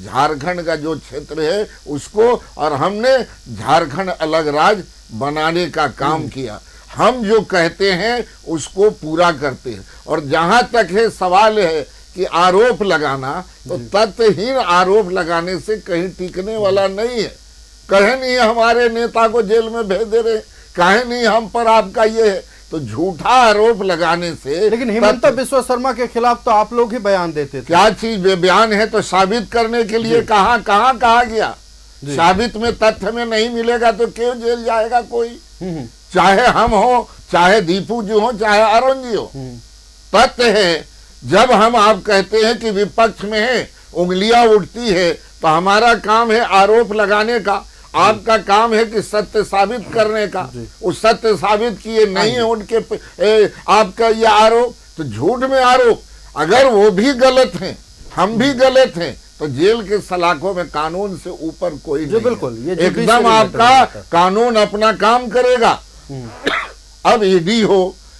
झारखंड का जो क्षेत्र है उसको, और हमने झारखंड अलग राज्य बनाने का काम किया। हम जो कहते हैं उसको पूरा करते हैं। और जहां तक है सवाल है कि आरोप लगाना, तो तथ्यहीन आरोप लगाने से कहीं टिकने वाला नहीं है। कहे नहीं हमारे नेता को जेल में भेज दे रहे, कहे नहीं हम पर आपका ये है, तो झूठा आरोप लगाने से। लेकिन हिमंत बिस्वा शर्मा के खिलाफ तो आप लोग ही बयान देते थे, क्या चीज बयान है तो साबित करने के लिए कहाँ कहा गया, साबित में तथ्य में नहीं मिलेगा तो क्यों जेल जाएगा कोई, चाहे हम हो, चाहे दीपू जी हो, चाहे अरुण जी हो। तथ्य है जब हम आप कहते हैं कि विपक्ष में है, उंगलियां उठती है, तो हमारा काम है आरोप लगाने का, आपका काम है कि सत्य साबित करने का। उस सत्य साबित किए नहीं है उनके आपका ये आरोप, तो झूठ में आरोप। अगर वो भी गलत हैं हम भी गलत हैं तो जेल के सलाखों में कानून से ऊपर कोई नहीं। बिल्कुल एकदम आपका कानून अपना काम करेगा। अब ईडी हो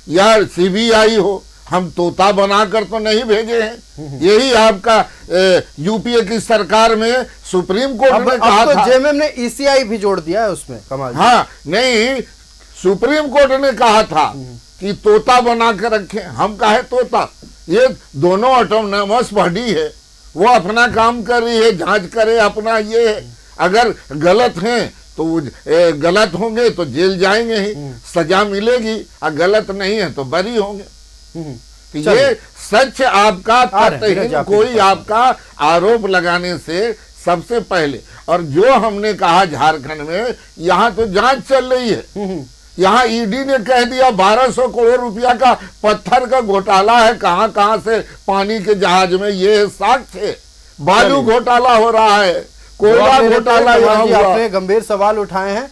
या सीबीआई हो, हम तोता बनाकर तो नहीं भेजे हैं। यही आपका यूपीए की सरकार में सुप्रीम कोर्ट ने कहा था, जेएमएम ने ईसीआई भी जोड़ दिया है उसमें, कमाल। हाँ नहीं, सुप्रीम कोर्ट ने कहा था कि तोता बना के रखें, हम कहे तोता, ये दोनों ऑटोनॉमस बॉडी है, वो अपना काम कर रही है, जांच करे अपना ये है। अगर गलत हैं तो गलत होंगे तो जेल जाएंगे ही, सजा मिलेगी, और गलत नहीं है तो बरी होंगे। ये सच आपका तथ्यहीन कोई आपका आरोप लगाने से सबसे पहले। और जो हमने कहा झारखंड में, यहाँ तो जांच चल रही है, यहाँ ईडी ने कह दिया 1200 करोड़ रुपया का पत्थर का घोटाला है, कहाँ से पानी के जहाज में, ये साक्ष्य है। बालू घोटाला हो रहा है, कोयला घोटाला। आपने गंभीर सवाल उठाए हैं,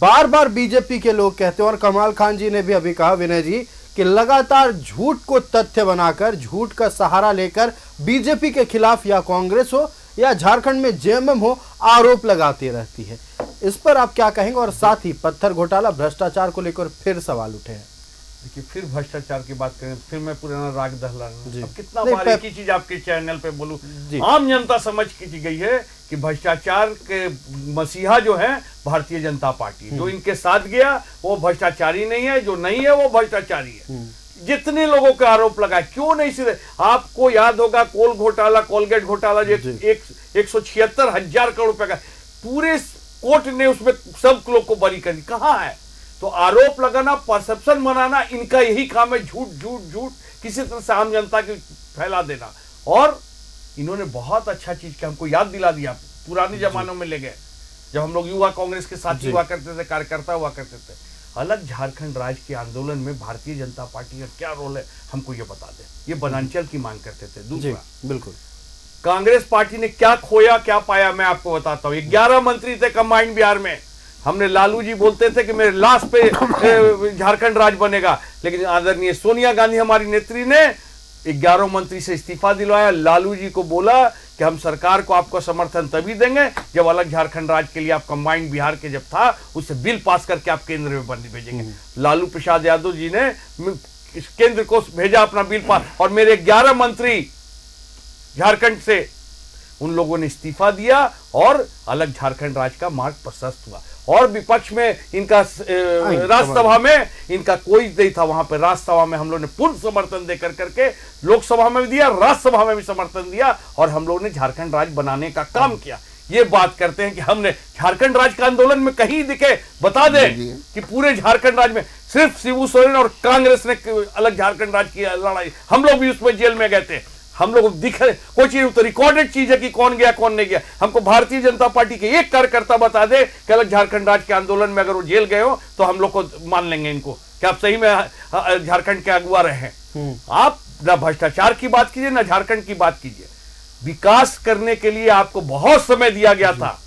बार बार बीजेपी के लोग कहते हैं, और कमल खान जी ने भी अभी कहा विनय जी कि लगातार झूठ को तथ्य बनाकर, झूठ का सहारा लेकर बीजेपी के खिलाफ या कांग्रेस हो या झारखंड में जेएमएम हो, आरोप लगाती रहती है। इस पर आप क्या कहेंगे? और साथ ही पत्थर घोटाला, भ्रष्टाचार को लेकर फिर सवाल उठे हैं। देखिए, फिर भ्रष्टाचार की बात करें, फिर मैं पुराना राग दहलाना, कितना बारीकी चीज आपके चैनल पे बोलूं, आम जनता समझ की गई है कि भ्रष्टाचार के मसीहा जो है भारतीय जनता पार्टी, जो इनके साथ गया वो भ्रष्टाचारी नहीं है, जो नहीं है वो भ्रष्टाचारी है। जितने लोगों के आरोप लगाए, क्यों नहीं सीधे? आपको याद होगा कोल घोटाला, कोलगेट घोटाला, 176,000 करोड़ रुपए का, पूरे कोर्ट ने उसमें सब लोग को बरी कर दी। कहाँ है? तो आरोप लगाना, परसेप्शन बनाना, इनका यही काम है, झूठ झूठ झूठ किसी तरह से आम जनता की फैला देना। और इन्होंने बहुत अच्छा चीज का हमको याद दिला दिया, पुराने जमानों में ले गए, जब हम लोग युवा कांग्रेस के साथ हुआ करते थे, कार्यकर्ता हुआ करते थे। अलग झारखंड राज्य के आंदोलन में भारतीय जनता पार्टी का क्या रोल है, हमको ये बता दे। ये बनांचल की मांग करते थे। दूसरा, बिल्कुल कांग्रेस पार्टी ने क्या खोया क्या पाया, मैं आपको बताता हूँ। 11 मंत्री थे कंबाइंड बिहार में। हमने लालू जी बोलते थे कि मेरे लाश पे झारखंड राज्य बनेगा, लेकिन आदरणीय सोनिया गांधी हमारी नेत्री ने 11 मंत्री से इस्तीफा दिलवाया। लालू जी को बोला कि हम सरकार को आपको समर्थन तभी देंगे जब अलग झारखंड राज्य के लिए आप कंबाइंड बिहार के जब था उससे बिल पास करके आप केंद्र में बंदी भेजेंगे। लालू प्रसाद यादव जी ने केंद्र को भेजा अपना बिल पास, और मेरे 11 मंत्री झारखंड से, उन लोगों ने इस्तीफा दिया और अलग झारखंड राज्य का मार्ग प्रशस्त हुआ। और विपक्ष में इनका राज्यसभा में इनका कोई नहीं था, वहां पर राज्यसभा में हम लोगों ने पूर्ण समर्थन देकर करके लोकसभा में भी दिया, राज्यसभा में भी समर्थन दिया, और हम लोगों ने झारखंड राज्य बनाने का काम किया। ये बात करते हैं कि हमने झारखंड राज्य का आंदोलन में कहीं दिखे, बता दें कि पूरे झारखंड राज्य में सिर्फ शिवू सोरेन और कांग्रेस ने अलग झारखंड राज्य की लड़ाई, हम लोग भी उसमें जेल में गए थे। हम लोग दिख कोई चीज तो रिकॉर्डेड चीज है कि कौन गया कौन नहीं गया। हमको भारतीय जनता पार्टी के एक कार्यकर्ता बता दे कि अलग झारखंड राज्य के आंदोलन में अगर वो जेल गए हो तो हम लोग को मान लेंगे इनको कि आप सही में झारखंड के अगुवा रहे हैं। आप ना भ्रष्टाचार की बात कीजिए, ना झारखंड की बात कीजिए। विकास करने के लिए आपको बहुत समय दिया गया था।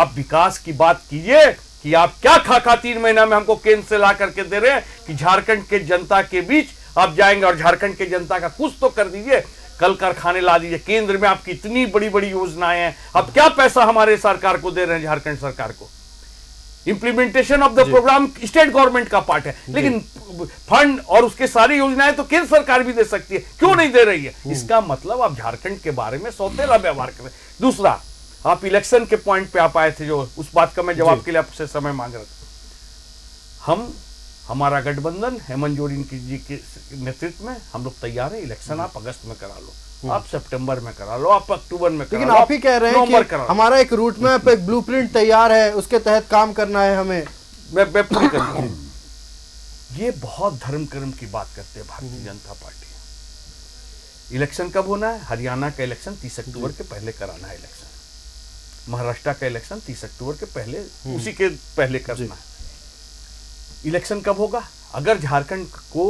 आप विकास की बात कीजिए कि आप क्या खाका 3 महीना में हमको केंद्र से ला करके दे रहे हैं कि झारखंड के जनता के बीच आप जाएंगे और झारखंड के जनता का कुछ तो कर दीजिए, कल कारखाने ला दीजिए। केंद्र में आपकी इतनी बड़ी बड़ी योजनाएं हैं, अब क्या पैसा हमारे सरकार को दे रहे हैं, झारखंड सरकार को। Implementation of the programme state government का पार्ट है, लेकिन फंड और उसके सारी योजनाएं तो केंद्र सरकार भी दे सकती है, क्यों नहीं दे रही है। इसका मतलब आप झारखंड के बारे में सौतेला व्यवहार करें। दूसरा, आप इलेक्शन के पॉइंट पे आप आए थे, जो उस बात का मैं जवाब के लिए आपसे समय मांग रहा था। हमारा गठबंधन हेमंत सोरेन जी के नेतृत्व में हम लोग तैयार हैं। इलेक्शन आप अगस्त में करा लो, आप सितंबर में करा लो, आप अक्टूबर में करा लो, लेकिन आप ही कह रहे हैं कि हमारा एक रूट मैप, एक ब्लूप्रिंट तैयार है, उसके तहत काम करना है हमें। मैं पूरी करता हूं। ये बहुत धर्म कर्म की बात करते हैं भारतीय जनता पार्टी। इलेक्शन कब होना है? हरियाणा का इलेक्शन 30 अक्टूबर के पहले कराना है इलेक्शन। महाराष्ट्र का इलेक्शन 30 अक्टूबर के पहले, उसी के पहले करना है। इलेक्शन कब होगा? अगर झारखंड को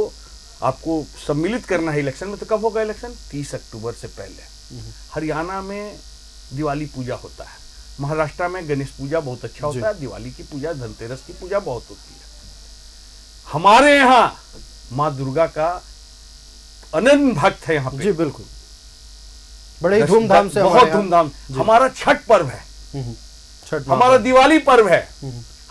आपको सम्मिलित करना है इलेक्शन में, तो कब होगा इलेक्शन? 30 अक्टूबर से पहले। हरियाणा में दिवाली पूजा होता है, महाराष्ट्र में गणेश पूजा बहुत अच्छा होता है, दिवाली की पूजा, धनतेरस की पूजा बहुत होती है। हमारे यहाँ माँ दुर्गा का अनंत भक्त है यहाँ पे। जी बिल्कुल, बड़े धूमधाम से, बहुत धूमधाम। हमारा छठ पर्व है, छठ, हमारा दिवाली पर्व है,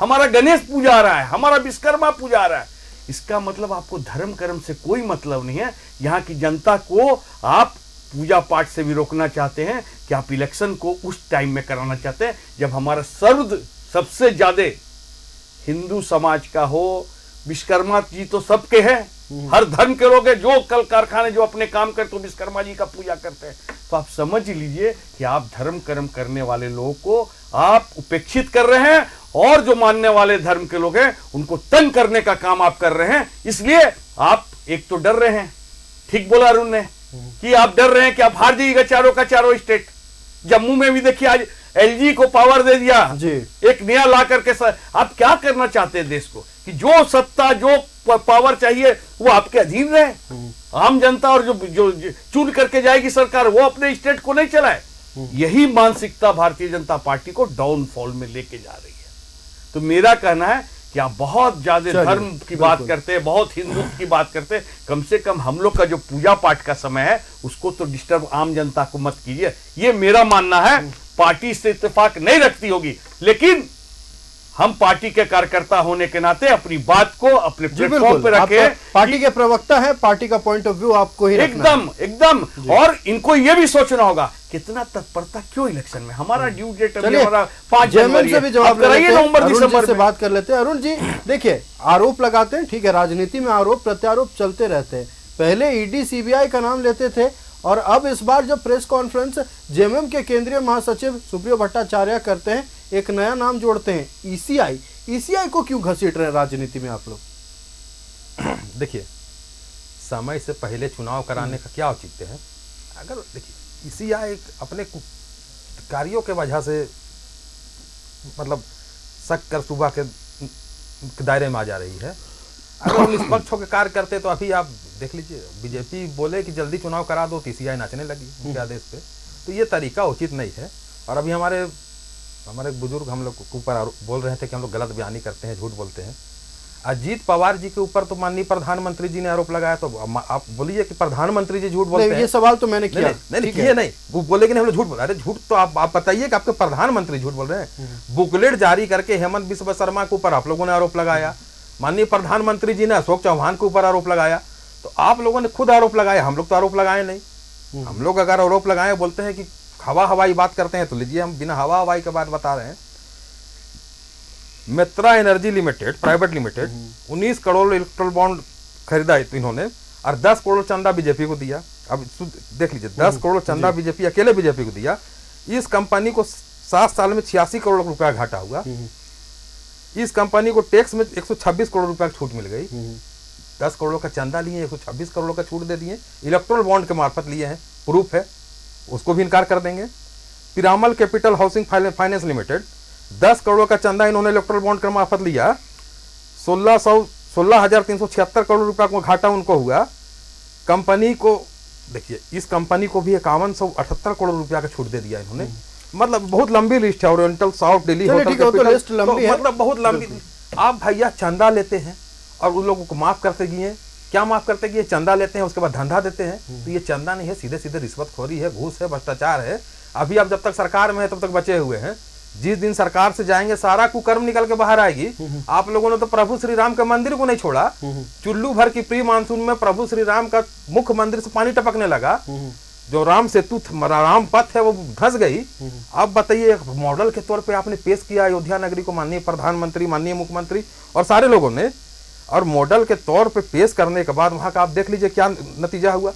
हमारा गणेश पूजा आ रहा है, हमारा विश्वकर्मा पूजा आ रहा है। इसका मतलब आपको धर्म कर्म से कोई मतलब नहीं है। यहाँ की जनता को आप पूजा पाठ से भी रोकना चाहते हैं कि आप इलेक्शन को उस टाइम में कराना चाहते हैं जब हमारा सबसे ज्यादा हिंदू समाज का हो। विश्वकर्मा जी तो सबके हैं, हर धर्म के लोग हैं, जो कल कारखाने जो अपने काम करते हो विश्वकर्मा जी का पूजा करते हैं। तो आप समझ लीजिए कि आप धर्म कर्म करने वाले लोगों को आप उपेक्षित कर रहे हैं, और जो मानने वाले धर्म के लोग हैं उनको तंग करने का काम आप कर रहे हैं। इसलिए आप एक तो डर रहे हैं, ठीक बोला अरुण ने, कि आप डर रहे हैं कि आप हार जाइएगा चारों का चारों स्टेट। जम्मू में भी देखिए, आज एलजी को पावर दे दिया, एक नया ला करके। आप क्या करना चाहते हैं देश को कि जो सत्ता, जो पावर चाहिए वो आपके अधीन रहे, आम जनता, और जो चुन करके जाएगी सरकार वो अपने स्टेट को नहीं चलाए। यही मानसिकता भारतीय जनता पार्टी को डाउनफॉल में लेके जा रही है। तो मेरा कहना है कि आप बहुत ज्यादा धर्म की बात करते हैं, बहुत हिंदू की बात करते हैं। कम से कम हम लोग का जो पूजा पाठ का समय है उसको तो डिस्टर्ब आम जनता को मत कीजिए। ये मेरा मानना है। पार्टी से इत्तेफाक नहीं रखती होगी, लेकिन हम पार्टी के कार्यकर्ता होने के नाते अपनी बात को अपने प्लेटफॉर्म पे रखे। पार्टी के प्रवक्ता है, पार्टी का पॉइंट ऑफ व्यू आपको ही एकदम एकदम। और इनको ये भी सोचना होगा कितना तत्परता क्यों इलेक्शन में। हमारा ड्यू डेट हमारा 5 जनवरी से भी जवाब कराइए, नवंबर दिसंबर से बात कर लेते हैं। अरुण जी देखिए, आरोप लगाते हैं, ठीक है, राजनीति में आरोप प्रत्यारोप चलते रहते हैं। पहले ईडी सीबीआई का नाम लेते थे, और अब इस बार जब प्रेस कॉन्फ्रेंस जेएमएम के केंद्रीय महासचिव सुप्रियो भट्टाचार्य करते हैं, एक नया नाम जोड़ते हैं, ईसीआई। ईसीआई को क्यों घसीट रहे हैं राजनीति में आप लोग? देखिए, समय से पहले चुनाव कराने का क्या औचित्य है। अगर देखिए, ईसीआई अपने कार्यों के वजह से मतलब शक कर सुबह के दायरे में आ जा रही है। अगर हम निष्पक्ष होकर कार्य करते तो अभी आप देख लीजिए, बीजेपी बोले कि जल्दी चुनाव करा दो तो ईसीआई नाचने लगी उनके आदेश पे। तो ये तरीका उचित नहीं है। और अभी हमारे बुजुर्ग हम लोग के ऊपर बोल रहे थे कि हम लोग गलत बयानी करते हैं, झूठ बोलते हैं। अजीत पवार जी के ऊपर तो माननीय प्रधानमंत्री जी ने आरोप लगाया, तो आप बोलिए कि प्रधानमंत्री जी झूठ बोलते हैं। ये सवाल तो मैंने किया नहीं, ये नहीं, वो बोले कि नहीं हम लोग झूठ बोल रहे। अरे झूठ तो आप बताइए कि आपके प्रधानमंत्री झूठ बोल रहे हैं। बुकलेट जारी करके हिमंत बिस्वा शर्मा के ऊपर आप लोगों ने आरोप लगाया, माननीय प्रधानमंत्री जी ने अशोक चौहान के ऊपर आरोप लगाया। तो आप लोगों ने खुद आरोप लगाया, हम लोग तो आरोप लगाए नहीं। हम लोग अगर आरोप लगाए बोलते हैं कि हवा हवाई बात करते हैं, तो लीजिए हम बिना हवा हवाई के बात बता रहे हैं। Mitra energy limited, private limited, 19 crore electoral bond खरीदा इन्होंने, और 10 करोड़ चंदा बीजेपी को दिया। अब देख लीजिए, 10 करोड़ चंदा बीजेपी, अकेले बीजेपी को दिया। इस कंपनी को 7 साल में 86 करोड़ रुपया घाटा हुआ। इस कंपनी को टैक्स में 126 करोड़ रुपया की छूट मिल गई। 10 करोड़ का चंदा लिए, 126 करोड़ का छूट दे दिए, इलेक्ट्रोल बॉन्ड के मार्फत लिए हैं, प्रूफ है, उसको भी इनकार कर देंगे। Piramal capital housing finance limited, 10 crore का चंदा इन्होंने इलेक्ट्रोल बॉन्ड के मार्फत लिया। 16376 करोड़ रुपया का घाटा उनको हुआ। कंपनी को देखिए, इस कंपनी को भी 5178 करोड़ रुपया का छूट दे दिया इन्होंने। मतलब बहुत लंबी लिस्ट है, oriental south Delhi hotel capital, मतलब बहुत लंबी। आप भैया चंदा लेते हैं और उन लोगों को माफ करते गए, क्या माफ करते कि ये चंदा लेते हैं उसके बाद धंधा देते हैं, तो ये चंदा नहीं है, सीधे सीधे रिश्वतखोरी है, घूस है, भ्रष्टाचार है। अभी आप जब तक सरकार में है तब तक बचे हुए हैं, जिस दिन सरकार से जाएंगे सारा कुकर्म निकल के बाहर आएगी। आप लोगों ने तो प्रभु श्री राम के मंदिर को नहीं छोड़ा, चुल्लू भर की प्री मानसून में प्रभु श्री राम का मुख्य मंदिर से पानी टपकने लगा, जो राम सेतु राम पथ है वो धंस गई। अब बताइए मॉडल के तौर पर आपने पेश किया अयोध्या नगरी को माननीय प्रधानमंत्री, माननीय मुख्यमंत्री और सारे लोगों ने, और मॉडल के तौर पे पेश करने के बाद वहाँ का आप देख लीजिए क्या नतीजा हुआ।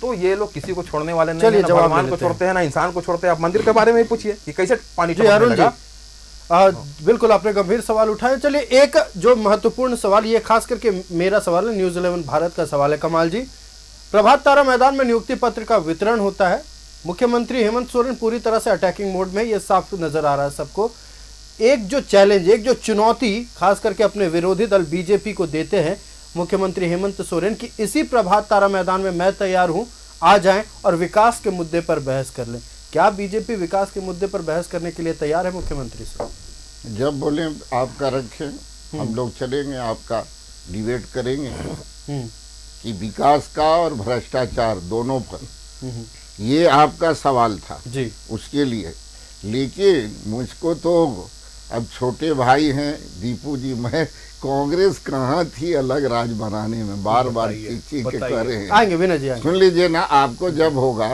तो ये लोग किसी को छोड़ने वाले नहीं है, ना भगवान को छोड़ते हैं ना इंसान को छोड़ते हैं। आप मंदिर के बारे में ही पूछिए कि कैसे पानी टपकने लगा। बिल्कुल आपने गंभीर सवाल उठाया। चलिए एक जो महत्वपूर्ण सवाल, ये खास करके मेरा सवाल है, न्यूज़ 11 भारत का सवाल है। कमाल जी, प्रभात तारा मैदान में नियुक्ति पत्र का वितरण होता है, मुख्यमंत्री हेमंत सोरेन पूरी तरह से अटैकिंग मोड में, ये साफ नजर आ रहा है सबको। एक जो चैलेंज, एक जो चुनौती खास करके अपने विरोधी दल बीजेपी को देते हैं मुख्यमंत्री हेमंत सोरेन कि इसी प्रभात तारा मैदान में मैं तैयार हूं, आ जाएं और विकास के मुद्दे पर बहस कर लें। क्या बीजेपी विकास के मुद्दे पर बहस करने के लिए तैयार है मुख्यमंत्री सोरेन? जब बोले आपका रखें, हम लोग चलेंगे, आपका डिबेट करेंगे कि विकास का और भ्रष्टाचार दोनों पर, ये आपका सवाल था जी, उसके लिए। लेकिन मुझको तो अब छोटे भाई हैं दीपू जी, मैं कांग्रेस कहाँ थी अलग राज बनाने में, बार बार चीख के कह रहे हैं। सुन लीजिए ना, आपको जब होगा,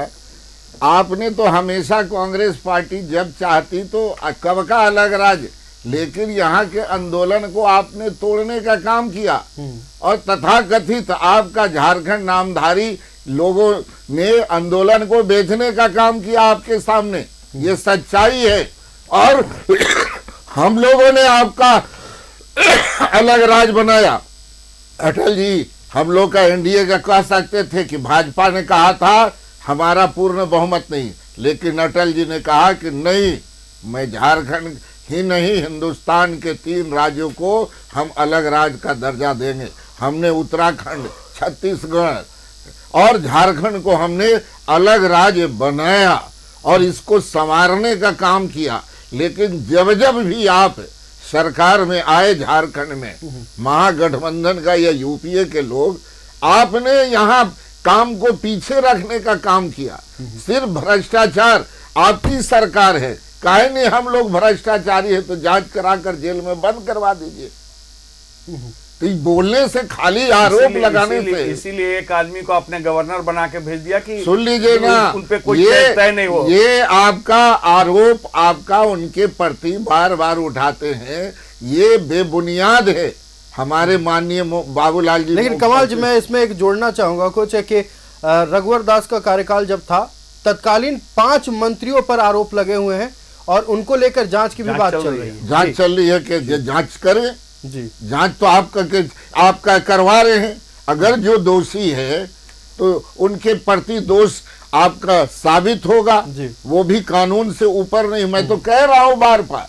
आपने तो हमेशा कांग्रेस पार्टी जब चाहती तो कब का अलग राज, लेकिन यहाँ के आंदोलन को आपने तोड़ने का काम किया और तथाकथित आपका झारखंड नामधारी लोगों ने आंदोलन को बेचने का काम किया आपके सामने, ये सच्चाई है। और हम लोगों ने आपका अलग राज बनाया। अटल जी हम लोग का एनडीए का कह सकते थे कि भाजपा ने कहा था हमारा पूर्ण बहुमत नहीं, लेकिन अटल जी ने कहा कि नहीं, मैं झारखंड ही नहीं हिंदुस्तान के 3 राज्यों को हम अलग राज का दर्जा देंगे। हमने उत्तराखंड, छत्तीसगढ़ और झारखंड को हमने अलग राज्य बनाया और इसको संवारने का काम किया। लेकिन जब जब भी आप सरकार में आए झारखंड में महागठबंधन का या यूपीए के लोग, आपने यहाँ काम को पीछे रखने का काम किया, सिर्फ भ्रष्टाचार आपकी सरकार है। काहे नहीं हम लोग भ्रष्टाचारी है तो जांच कराकर जेल में बंद करवा दीजिए। तो बोलने से, खाली आरोप लगाने से, इसीलिए एक आदमी को आपने गवर्नर बना के भेज दिया कि सुन लीजिए ना, उन पे कोई तय नहीं हो। ये आपका आरोप आपका उनके प्रति बार बार उठाते हैं, ये बेबुनियाद है हमारे माननीय बाबूलाल जी। लेकिन कमाल जी मैं इसमें एक जोड़ना चाहूंगा कुछ है कि रघुवर दास का कार्यकाल जब था, तत्कालीन 5 मंत्रियों पर आरोप लगे हुए हैं और उनको लेकर जाँच की भी बात चल रही है। जाँच चल रही है कि जाँच करें जी, जांच तो आपका करवा रहे हैं। अगर जो दोषी है तो उनके प्रति दोष आपका साबित होगा, वो भी कानून से ऊपर नहीं, मैं तो कह रहा हूं बार बार।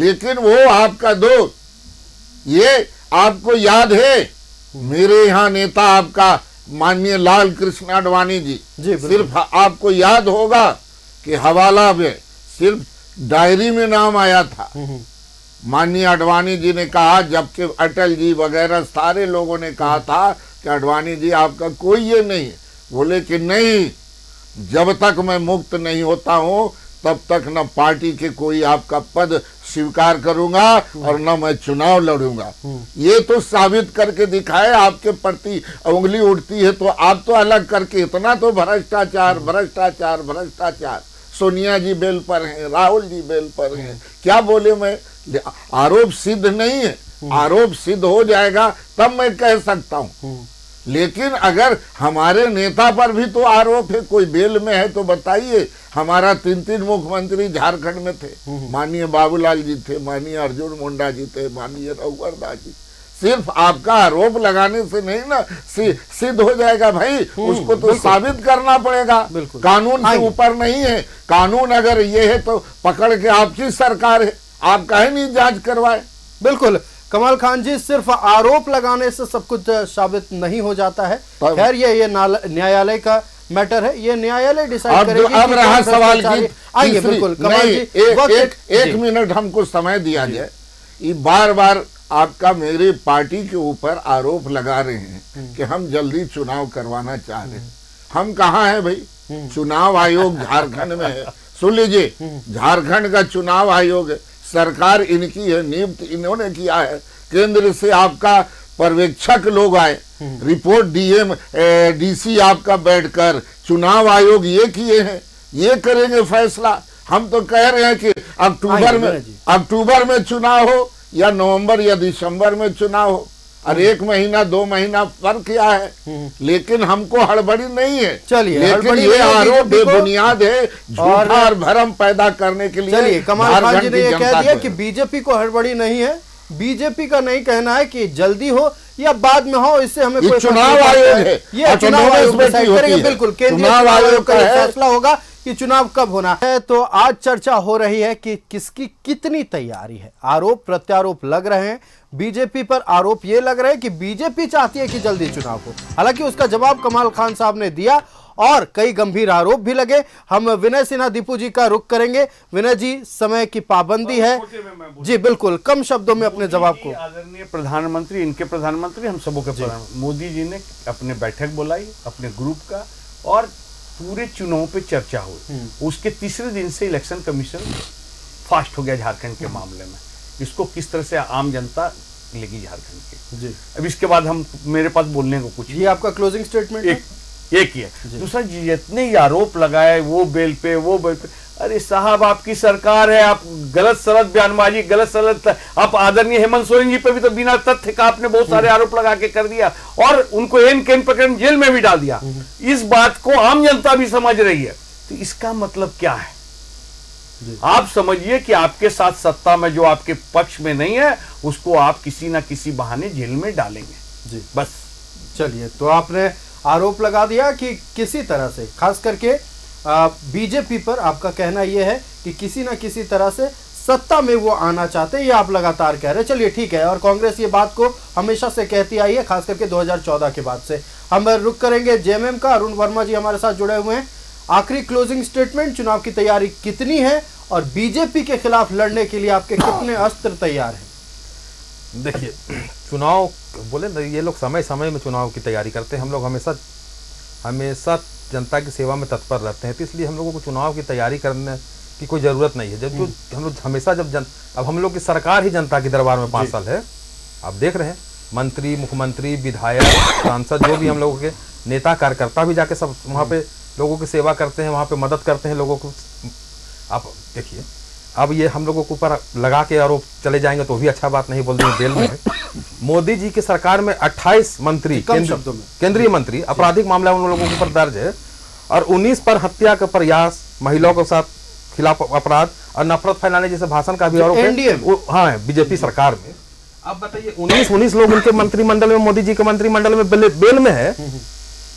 लेकिन वो आपका दोष, ये आपको याद है मेरे यहाँ नेता आपका माननीय लाल कृष्ण आडवाणी जी, सिर्फ आपको याद होगा कि हवाला में सिर्फ डायरी में नाम आया था। माननीय आडवाणी जी ने कहा, जबकि अटल जी वगैरह सारे लोगों ने कहा था कि आडवाणी जी आपका कोई ये नहीं है, बोले कि नहीं, जब तक मैं मुक्त नहीं होता हूँ तब तक न पार्टी के कोई आपका पद स्वीकार करूँगा और न मैं चुनाव लड़ूंगा। ये तो साबित करके दिखाए, आपके प्रति उंगली उठती है तो आप तो अलग करके, इतना तो भ्रष्टाचार भ्रष्टाचार भ्रष्टाचार। सोनिया जी बेल पर हैं, राहुल जी बेल पर हैं, क्या बोले मैं, आरोप सिद्ध नहीं है। आरोप सिद्ध हो जाएगा तब मैं कह सकता हूँ, लेकिन अगर हमारे नेता पर भी तो आरोप है, कोई बेल में है तो बताइए। हमारा 3 मुख्यमंत्री झारखंड में थे, माननीय बाबूलाल जी थे, माननीय अर्जुन मुंडा जी थे, माननीय रघुवर दास जी। सिर्फ आपका आरोप लगाने से नहीं ना सिद्ध हो जाएगा भाई, उसको तो साबित करना पड़ेगा, कानून से ऊपर नहीं है। कानून अगर ये है तो पकड़ के आपकी सरकार है, आप कहीं नहीं जांच करवाए। बिल्कुल कमल खान जी, सिर्फ आरोप लगाने से सब कुछ साबित नहीं हो जाता है। खैर ये न्यायालय का मैटर है, ये न्यायालय डिसाइड करेगी। अब रहा सवाल की आइए बिल्कुल कमल जी, एक मिनट हमको समय दिया जाए। ये बार बार आपका मेरे पार्टी के ऊपर आरोप लगा रहे हैं कि हम जल्दी चुनाव करवाना चाह रहे हैं। हम कहाँ हैं भाई? चुनाव आयोग झारखंड में है। सुन लीजिए, झारखंड का चुनाव आयोग है, सरकार इनकी है, नियुक्त इन्होंने किया है। केंद्र से आपका पर्यवेक्षक लोग आए, रिपोर्ट डीसी आपका बैठकर, चुनाव आयोग ये किए हैं, ये करेंगे फैसला। हम तो कह रहे हैं कि अक्टूबर में चुनाव हो या नवंबर या दिसंबर में चुनाव हो, और एक महीना दो महीना फर्क क्या है। लेकिन हमको हड़बड़ी नहीं है। चलिए, लेकिन ये आरोप बेबुनियाद है, झूठा और भ्रम पैदा करने के लिए। कमल खान जी ने यह कह दिया कि बीजेपी को हड़बड़ी नहीं है, बीजेपी का नहीं कहना है कि जल्दी हो या बाद में हो, इससे हमें कोई चुनाव आयोग है, ये चुनाव आयोग। बिल्कुल, चुनाव आयोग का फैसला होगा कि चुनाव कब होना है। तो आज चर्चा हो रही है कि किसकी कितनी तैयारी है। आरोप प्रत्यारोप लग रहे हैं बीजेपी पर। आरोप ये लग रहे हैं कि बीजेपी चाहती है कि जल्दी चुनाव हो, हालांकि उसका जवाब कमल खान साहब ने दिया और कई गंभीर आरोप भी लगे। हम विनय सिन्हा दीपू जी का रुख करेंगे। विनय जी, समय की पाबंदी है जी, बिल्कुल कम शब्दों में अपने जवाब को। आदरणीय प्रधानमंत्री, इनके प्रधानमंत्री, हम सबों के मोदी जी ने अपने बैठक बुलाई अपने ग्रुप का, और पूरे चुनाव पे चर्चा हुई। उसके तीसरे दिन से इलेक्शन कमीशन फास्ट हो गया झारखंड के मामले में, इसको किस तरह से आम जनता लेगी झारखंड की। अब इसके बाद हम, मेरे पास बोलने को कुछ। ये आपका क्लोजिंग स्टेटमेंट एक ही है। दूसरा, जितने ही आरोप लगाए, वो बेल पे वो बेल पे। अरे साहब, आपकी सरकार है, आप गलत सलत बयानबाजी, गलत सलत। आप आदरणीय हेमंत सोरेन जी पे भी तो बिना तथ्य का आपने बहुत सारे आरोप लगा के कर दिया, और उनको एन कैन प्रकरण जेल में भी डाल दिया। इस बात को आम जनता भी समझ रही है, तो इसका मतलब क्या है? आप समझिए कि आपके साथ सत्ता में जो आपके पक्ष में नहीं है, उसको आप किसी ना किसी बहाने जेल में डालेंगे जी, बस। चलिए, तो आपने आरोप लगा दिया कि किसी तरह से, खास करके बीजेपी पर आपका कहना यह है कि किसी ना किसी तरह से सत्ता में वो आना चाहते हैं, ये आप लगातार कह रहे हैं। चलिए ठीक है, और कांग्रेस ये बात को हमेशा से कहती आई है, खास करके 2014 के बाद से। हम रुक करेंगे जेएमएम का। अरुण वर्मा जी हमारे साथ जुड़े हुए हैं। आखिरी क्लोजिंग स्टेटमेंट, चुनाव की तैयारी कितनी है और बीजेपी के खिलाफ लड़ने के लिए आपके कितने अस्त्र तैयार हैं? देखिए, चुनाव बोले ना, ये लोग समय समय में चुनाव की तैयारी करते हैं। हम लोग हमेशा जनता की सेवा में तत्पर रहते हैं, तो इसलिए हम लोगों को चुनाव की तैयारी करने की कोई ज़रूरत नहीं है। अब हम लोग की सरकार ही जनता के दरबार में 5 साल है। आप देख रहे हैं, मंत्री, मुख्यमंत्री, विधायक, सांसद, जो भी हम लोगों के नेता कार्यकर्ता भी जाके सब वहाँ पर लोगों की सेवा करते हैं, वहाँ पर मदद करते हैं लोगों को। आप देखिए, अब ये हम लोगों के ऊपर लगा के आरोप चले जाएंगे तो भी अच्छा बात नहीं, बोल देंगे जेल में। मोदी जी की सरकार में 28 मंत्री, केंद्रीय मंत्री, आपराधिक मामला उन लोगों के ऊपर दर्ज है, और 19 पर हत्या का प्रयास, महिलाओं के साथ खिलाफ अपराध और नफरत फैलाने जैसे भाषण का भी आरोप है। हाँ, बीजेपी सरकार में। अब बताइए, 19 लोग उनके मंत्रिमंडल में, मोदी जी के मंत्रिमंडल में बेल में है,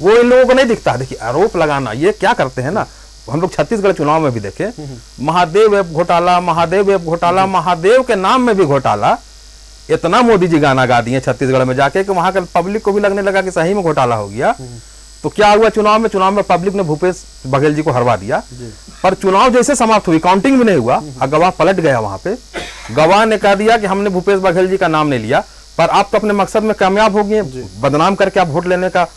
वो इन लोगों को नहीं दिखता। देखिए, आरोप लगाना ये क्या करते हैं ना। हम लोग छत्तीसगढ़ चुनाव में भी देखे, महादेव ऐप घोटाला, महादेव ऐप घोटाला, महादेव के नाम में भी घोटाला। इतना मोदी जी गाना गा दिए छत्तीसगढ़ में जाके कि वहां के पब्लिक को भी लगने लगा कि सही में घोटाला हो गया। तो क्या हुआ चुनाव में? चुनाव में पब्लिक ने भूपेश बघेल जी को हरवा दिया, पर चुनाव जैसे समाप्त हुई, काउंटिंग भी नहीं हुआ, गवाह पलट गया। वहां पे गवाह ने कह दिया कि हमने भूपेश बघेल जी का नाम नहीं लिया, पर आप तो अपने मकसद में कामयाब हो गए। बदनाम करके आप वोट लेने का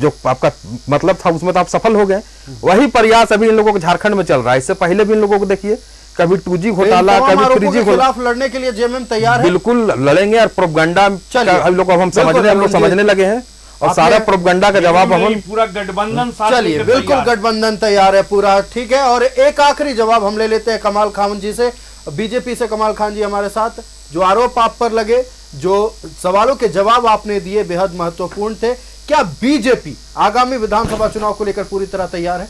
जो आपका मतलब था, उसमें तो आप सफल हो गए। वही प्रयास अभी इन लोगों को झारखंड में चल रहा है। इससे पहले भी इन लोगों को देखिए, कभी 2G घोटाला, कभी 3G खिलाफ लड़ने के लिए जेएमएम तैयार है। बिल्कुल लड़ेंगे, और प्रोपगंडा हम समझने लगे हैं, और सारा प्रोपगंडा का जवाब हम पूरा गठबंधन। चलिए, बिल्कुल गठबंधन तैयार है पूरा, ठीक है। और एक आखिरी जवाब हम ले लेते हैं कमल खान जी से, बीजेपी से। कमल खान जी हमारे साथ, जो आरोप आप पर लगे, जो सवालों के जवाब आपने दिए, बेहद महत्वपूर्ण थे। क्या बीजेपी आगामी विधानसभा चुनाव को लेकर पूरी तरह तैयार है?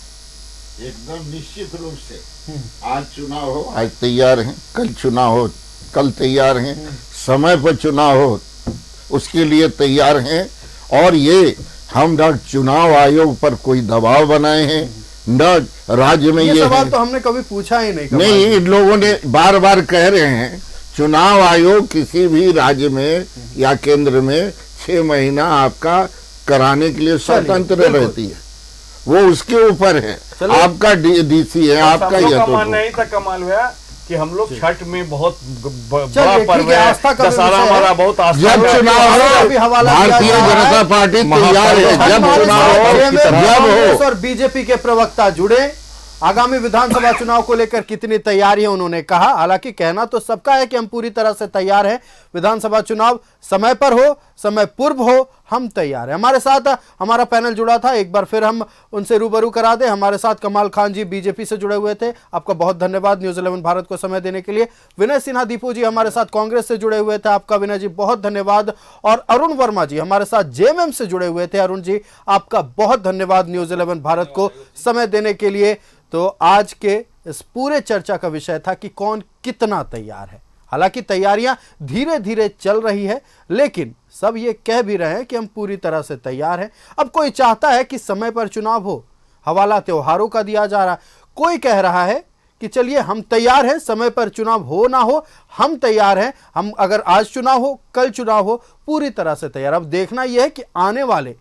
एकदम निश्चित रूप से। आज चुनाव हो, आज तैयार हैं, कल चुनाव हो, कल तैयार हैं, समय पर चुनाव हो, उसके लिए तैयार हैं। और ये हम न चुनाव आयोग पर कोई दबाव बनाए हैं, न राज्य में ये सवाल तो हमने कभी पूछा ही नहीं। इन लोगों ने बार बार कह रहे हैं चुनाव आयोग किसी भी राज्य में या केंद्र में 6 महीना आपका कराने के लिए स्वतंत्र रहती है, वो उसके ऊपर है, आपका डीसी है, आपका ये तो मानना ही था। कमाल हुआ कि हम लोग छठ में बहुत बड़ा पर्व है, दशहरा हमारा बहुत आस्था। जब चुनाव हो भारतीय जनता पार्टी तैयार है, जब चुनाव हो, जब हो। और बीजेपी के प्रवक्ता जुड़े, आगामी विधानसभा चुनाव को लेकर कितनी तैयारी है उन्होंने कहा। हालांकि कहना तो सबका है कि हम पूरी तरह से तैयार हैं, विधानसभा चुनाव समय पर हो, समय पूर्व हो, हम तैयार हैं। हमारे साथ हमारा पैनल जुड़ा था, एक बार फिर हम उनसे रूबरू करा दें। हमारे साथ कमल खान जी बीजेपी से जुड़े हुए थे, आपका बहुत धन्यवाद न्यूज़ 11 भारत को समय देने के लिए। विनय सिन्हा दीपू जी हमारे साथ कांग्रेस से जुड़े हुए थे, आपका विनय जी बहुत धन्यवाद। और अरुण वर्मा जी हमारे साथ JMM से जुड़े हुए थे, अरुण जी आपका बहुत धन्यवाद न्यूज़ 11 भारत को समय देने के लिए। तो आज के इस पूरे चर्चा का विषय था कि कौन कितना तैयार है। हालांकि तैयारियां धीरे धीरे चल रही है, लेकिन सब ये कह भी रहे हैं कि हम पूरी तरह से तैयार हैं। अब कोई चाहता है कि समय पर चुनाव हो, हवाला त्योहारों का दिया जा रहा है। कोई कह रहा है कि चलिए हम तैयार हैं, समय पर चुनाव हो ना हो हम तैयार हैं, हम अगर आज चुनाव हो कल चुनाव हो पूरी तरह से तैयार। अब देखना यह है कि आने वाले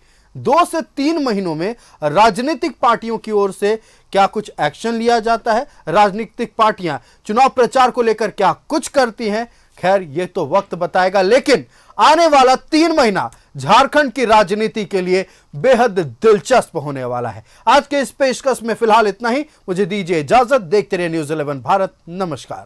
2 से 3 महीनों में राजनीतिक पार्टियों की ओर से क्या कुछ एक्शन लिया जाता है, राजनीतिक पार्टियां चुनाव प्रचार को लेकर क्या कुछ करती हैं। खैर ये तो वक्त बताएगा, लेकिन आने वाला 3 महीना झारखंड की राजनीति के लिए बेहद दिलचस्प होने वाला है। आज के इस पेशकश में फिलहाल इतना ही, मुझे दीजिए इजाजत, देखते रहिए न्यूज़ 11 भारत। नमस्कार।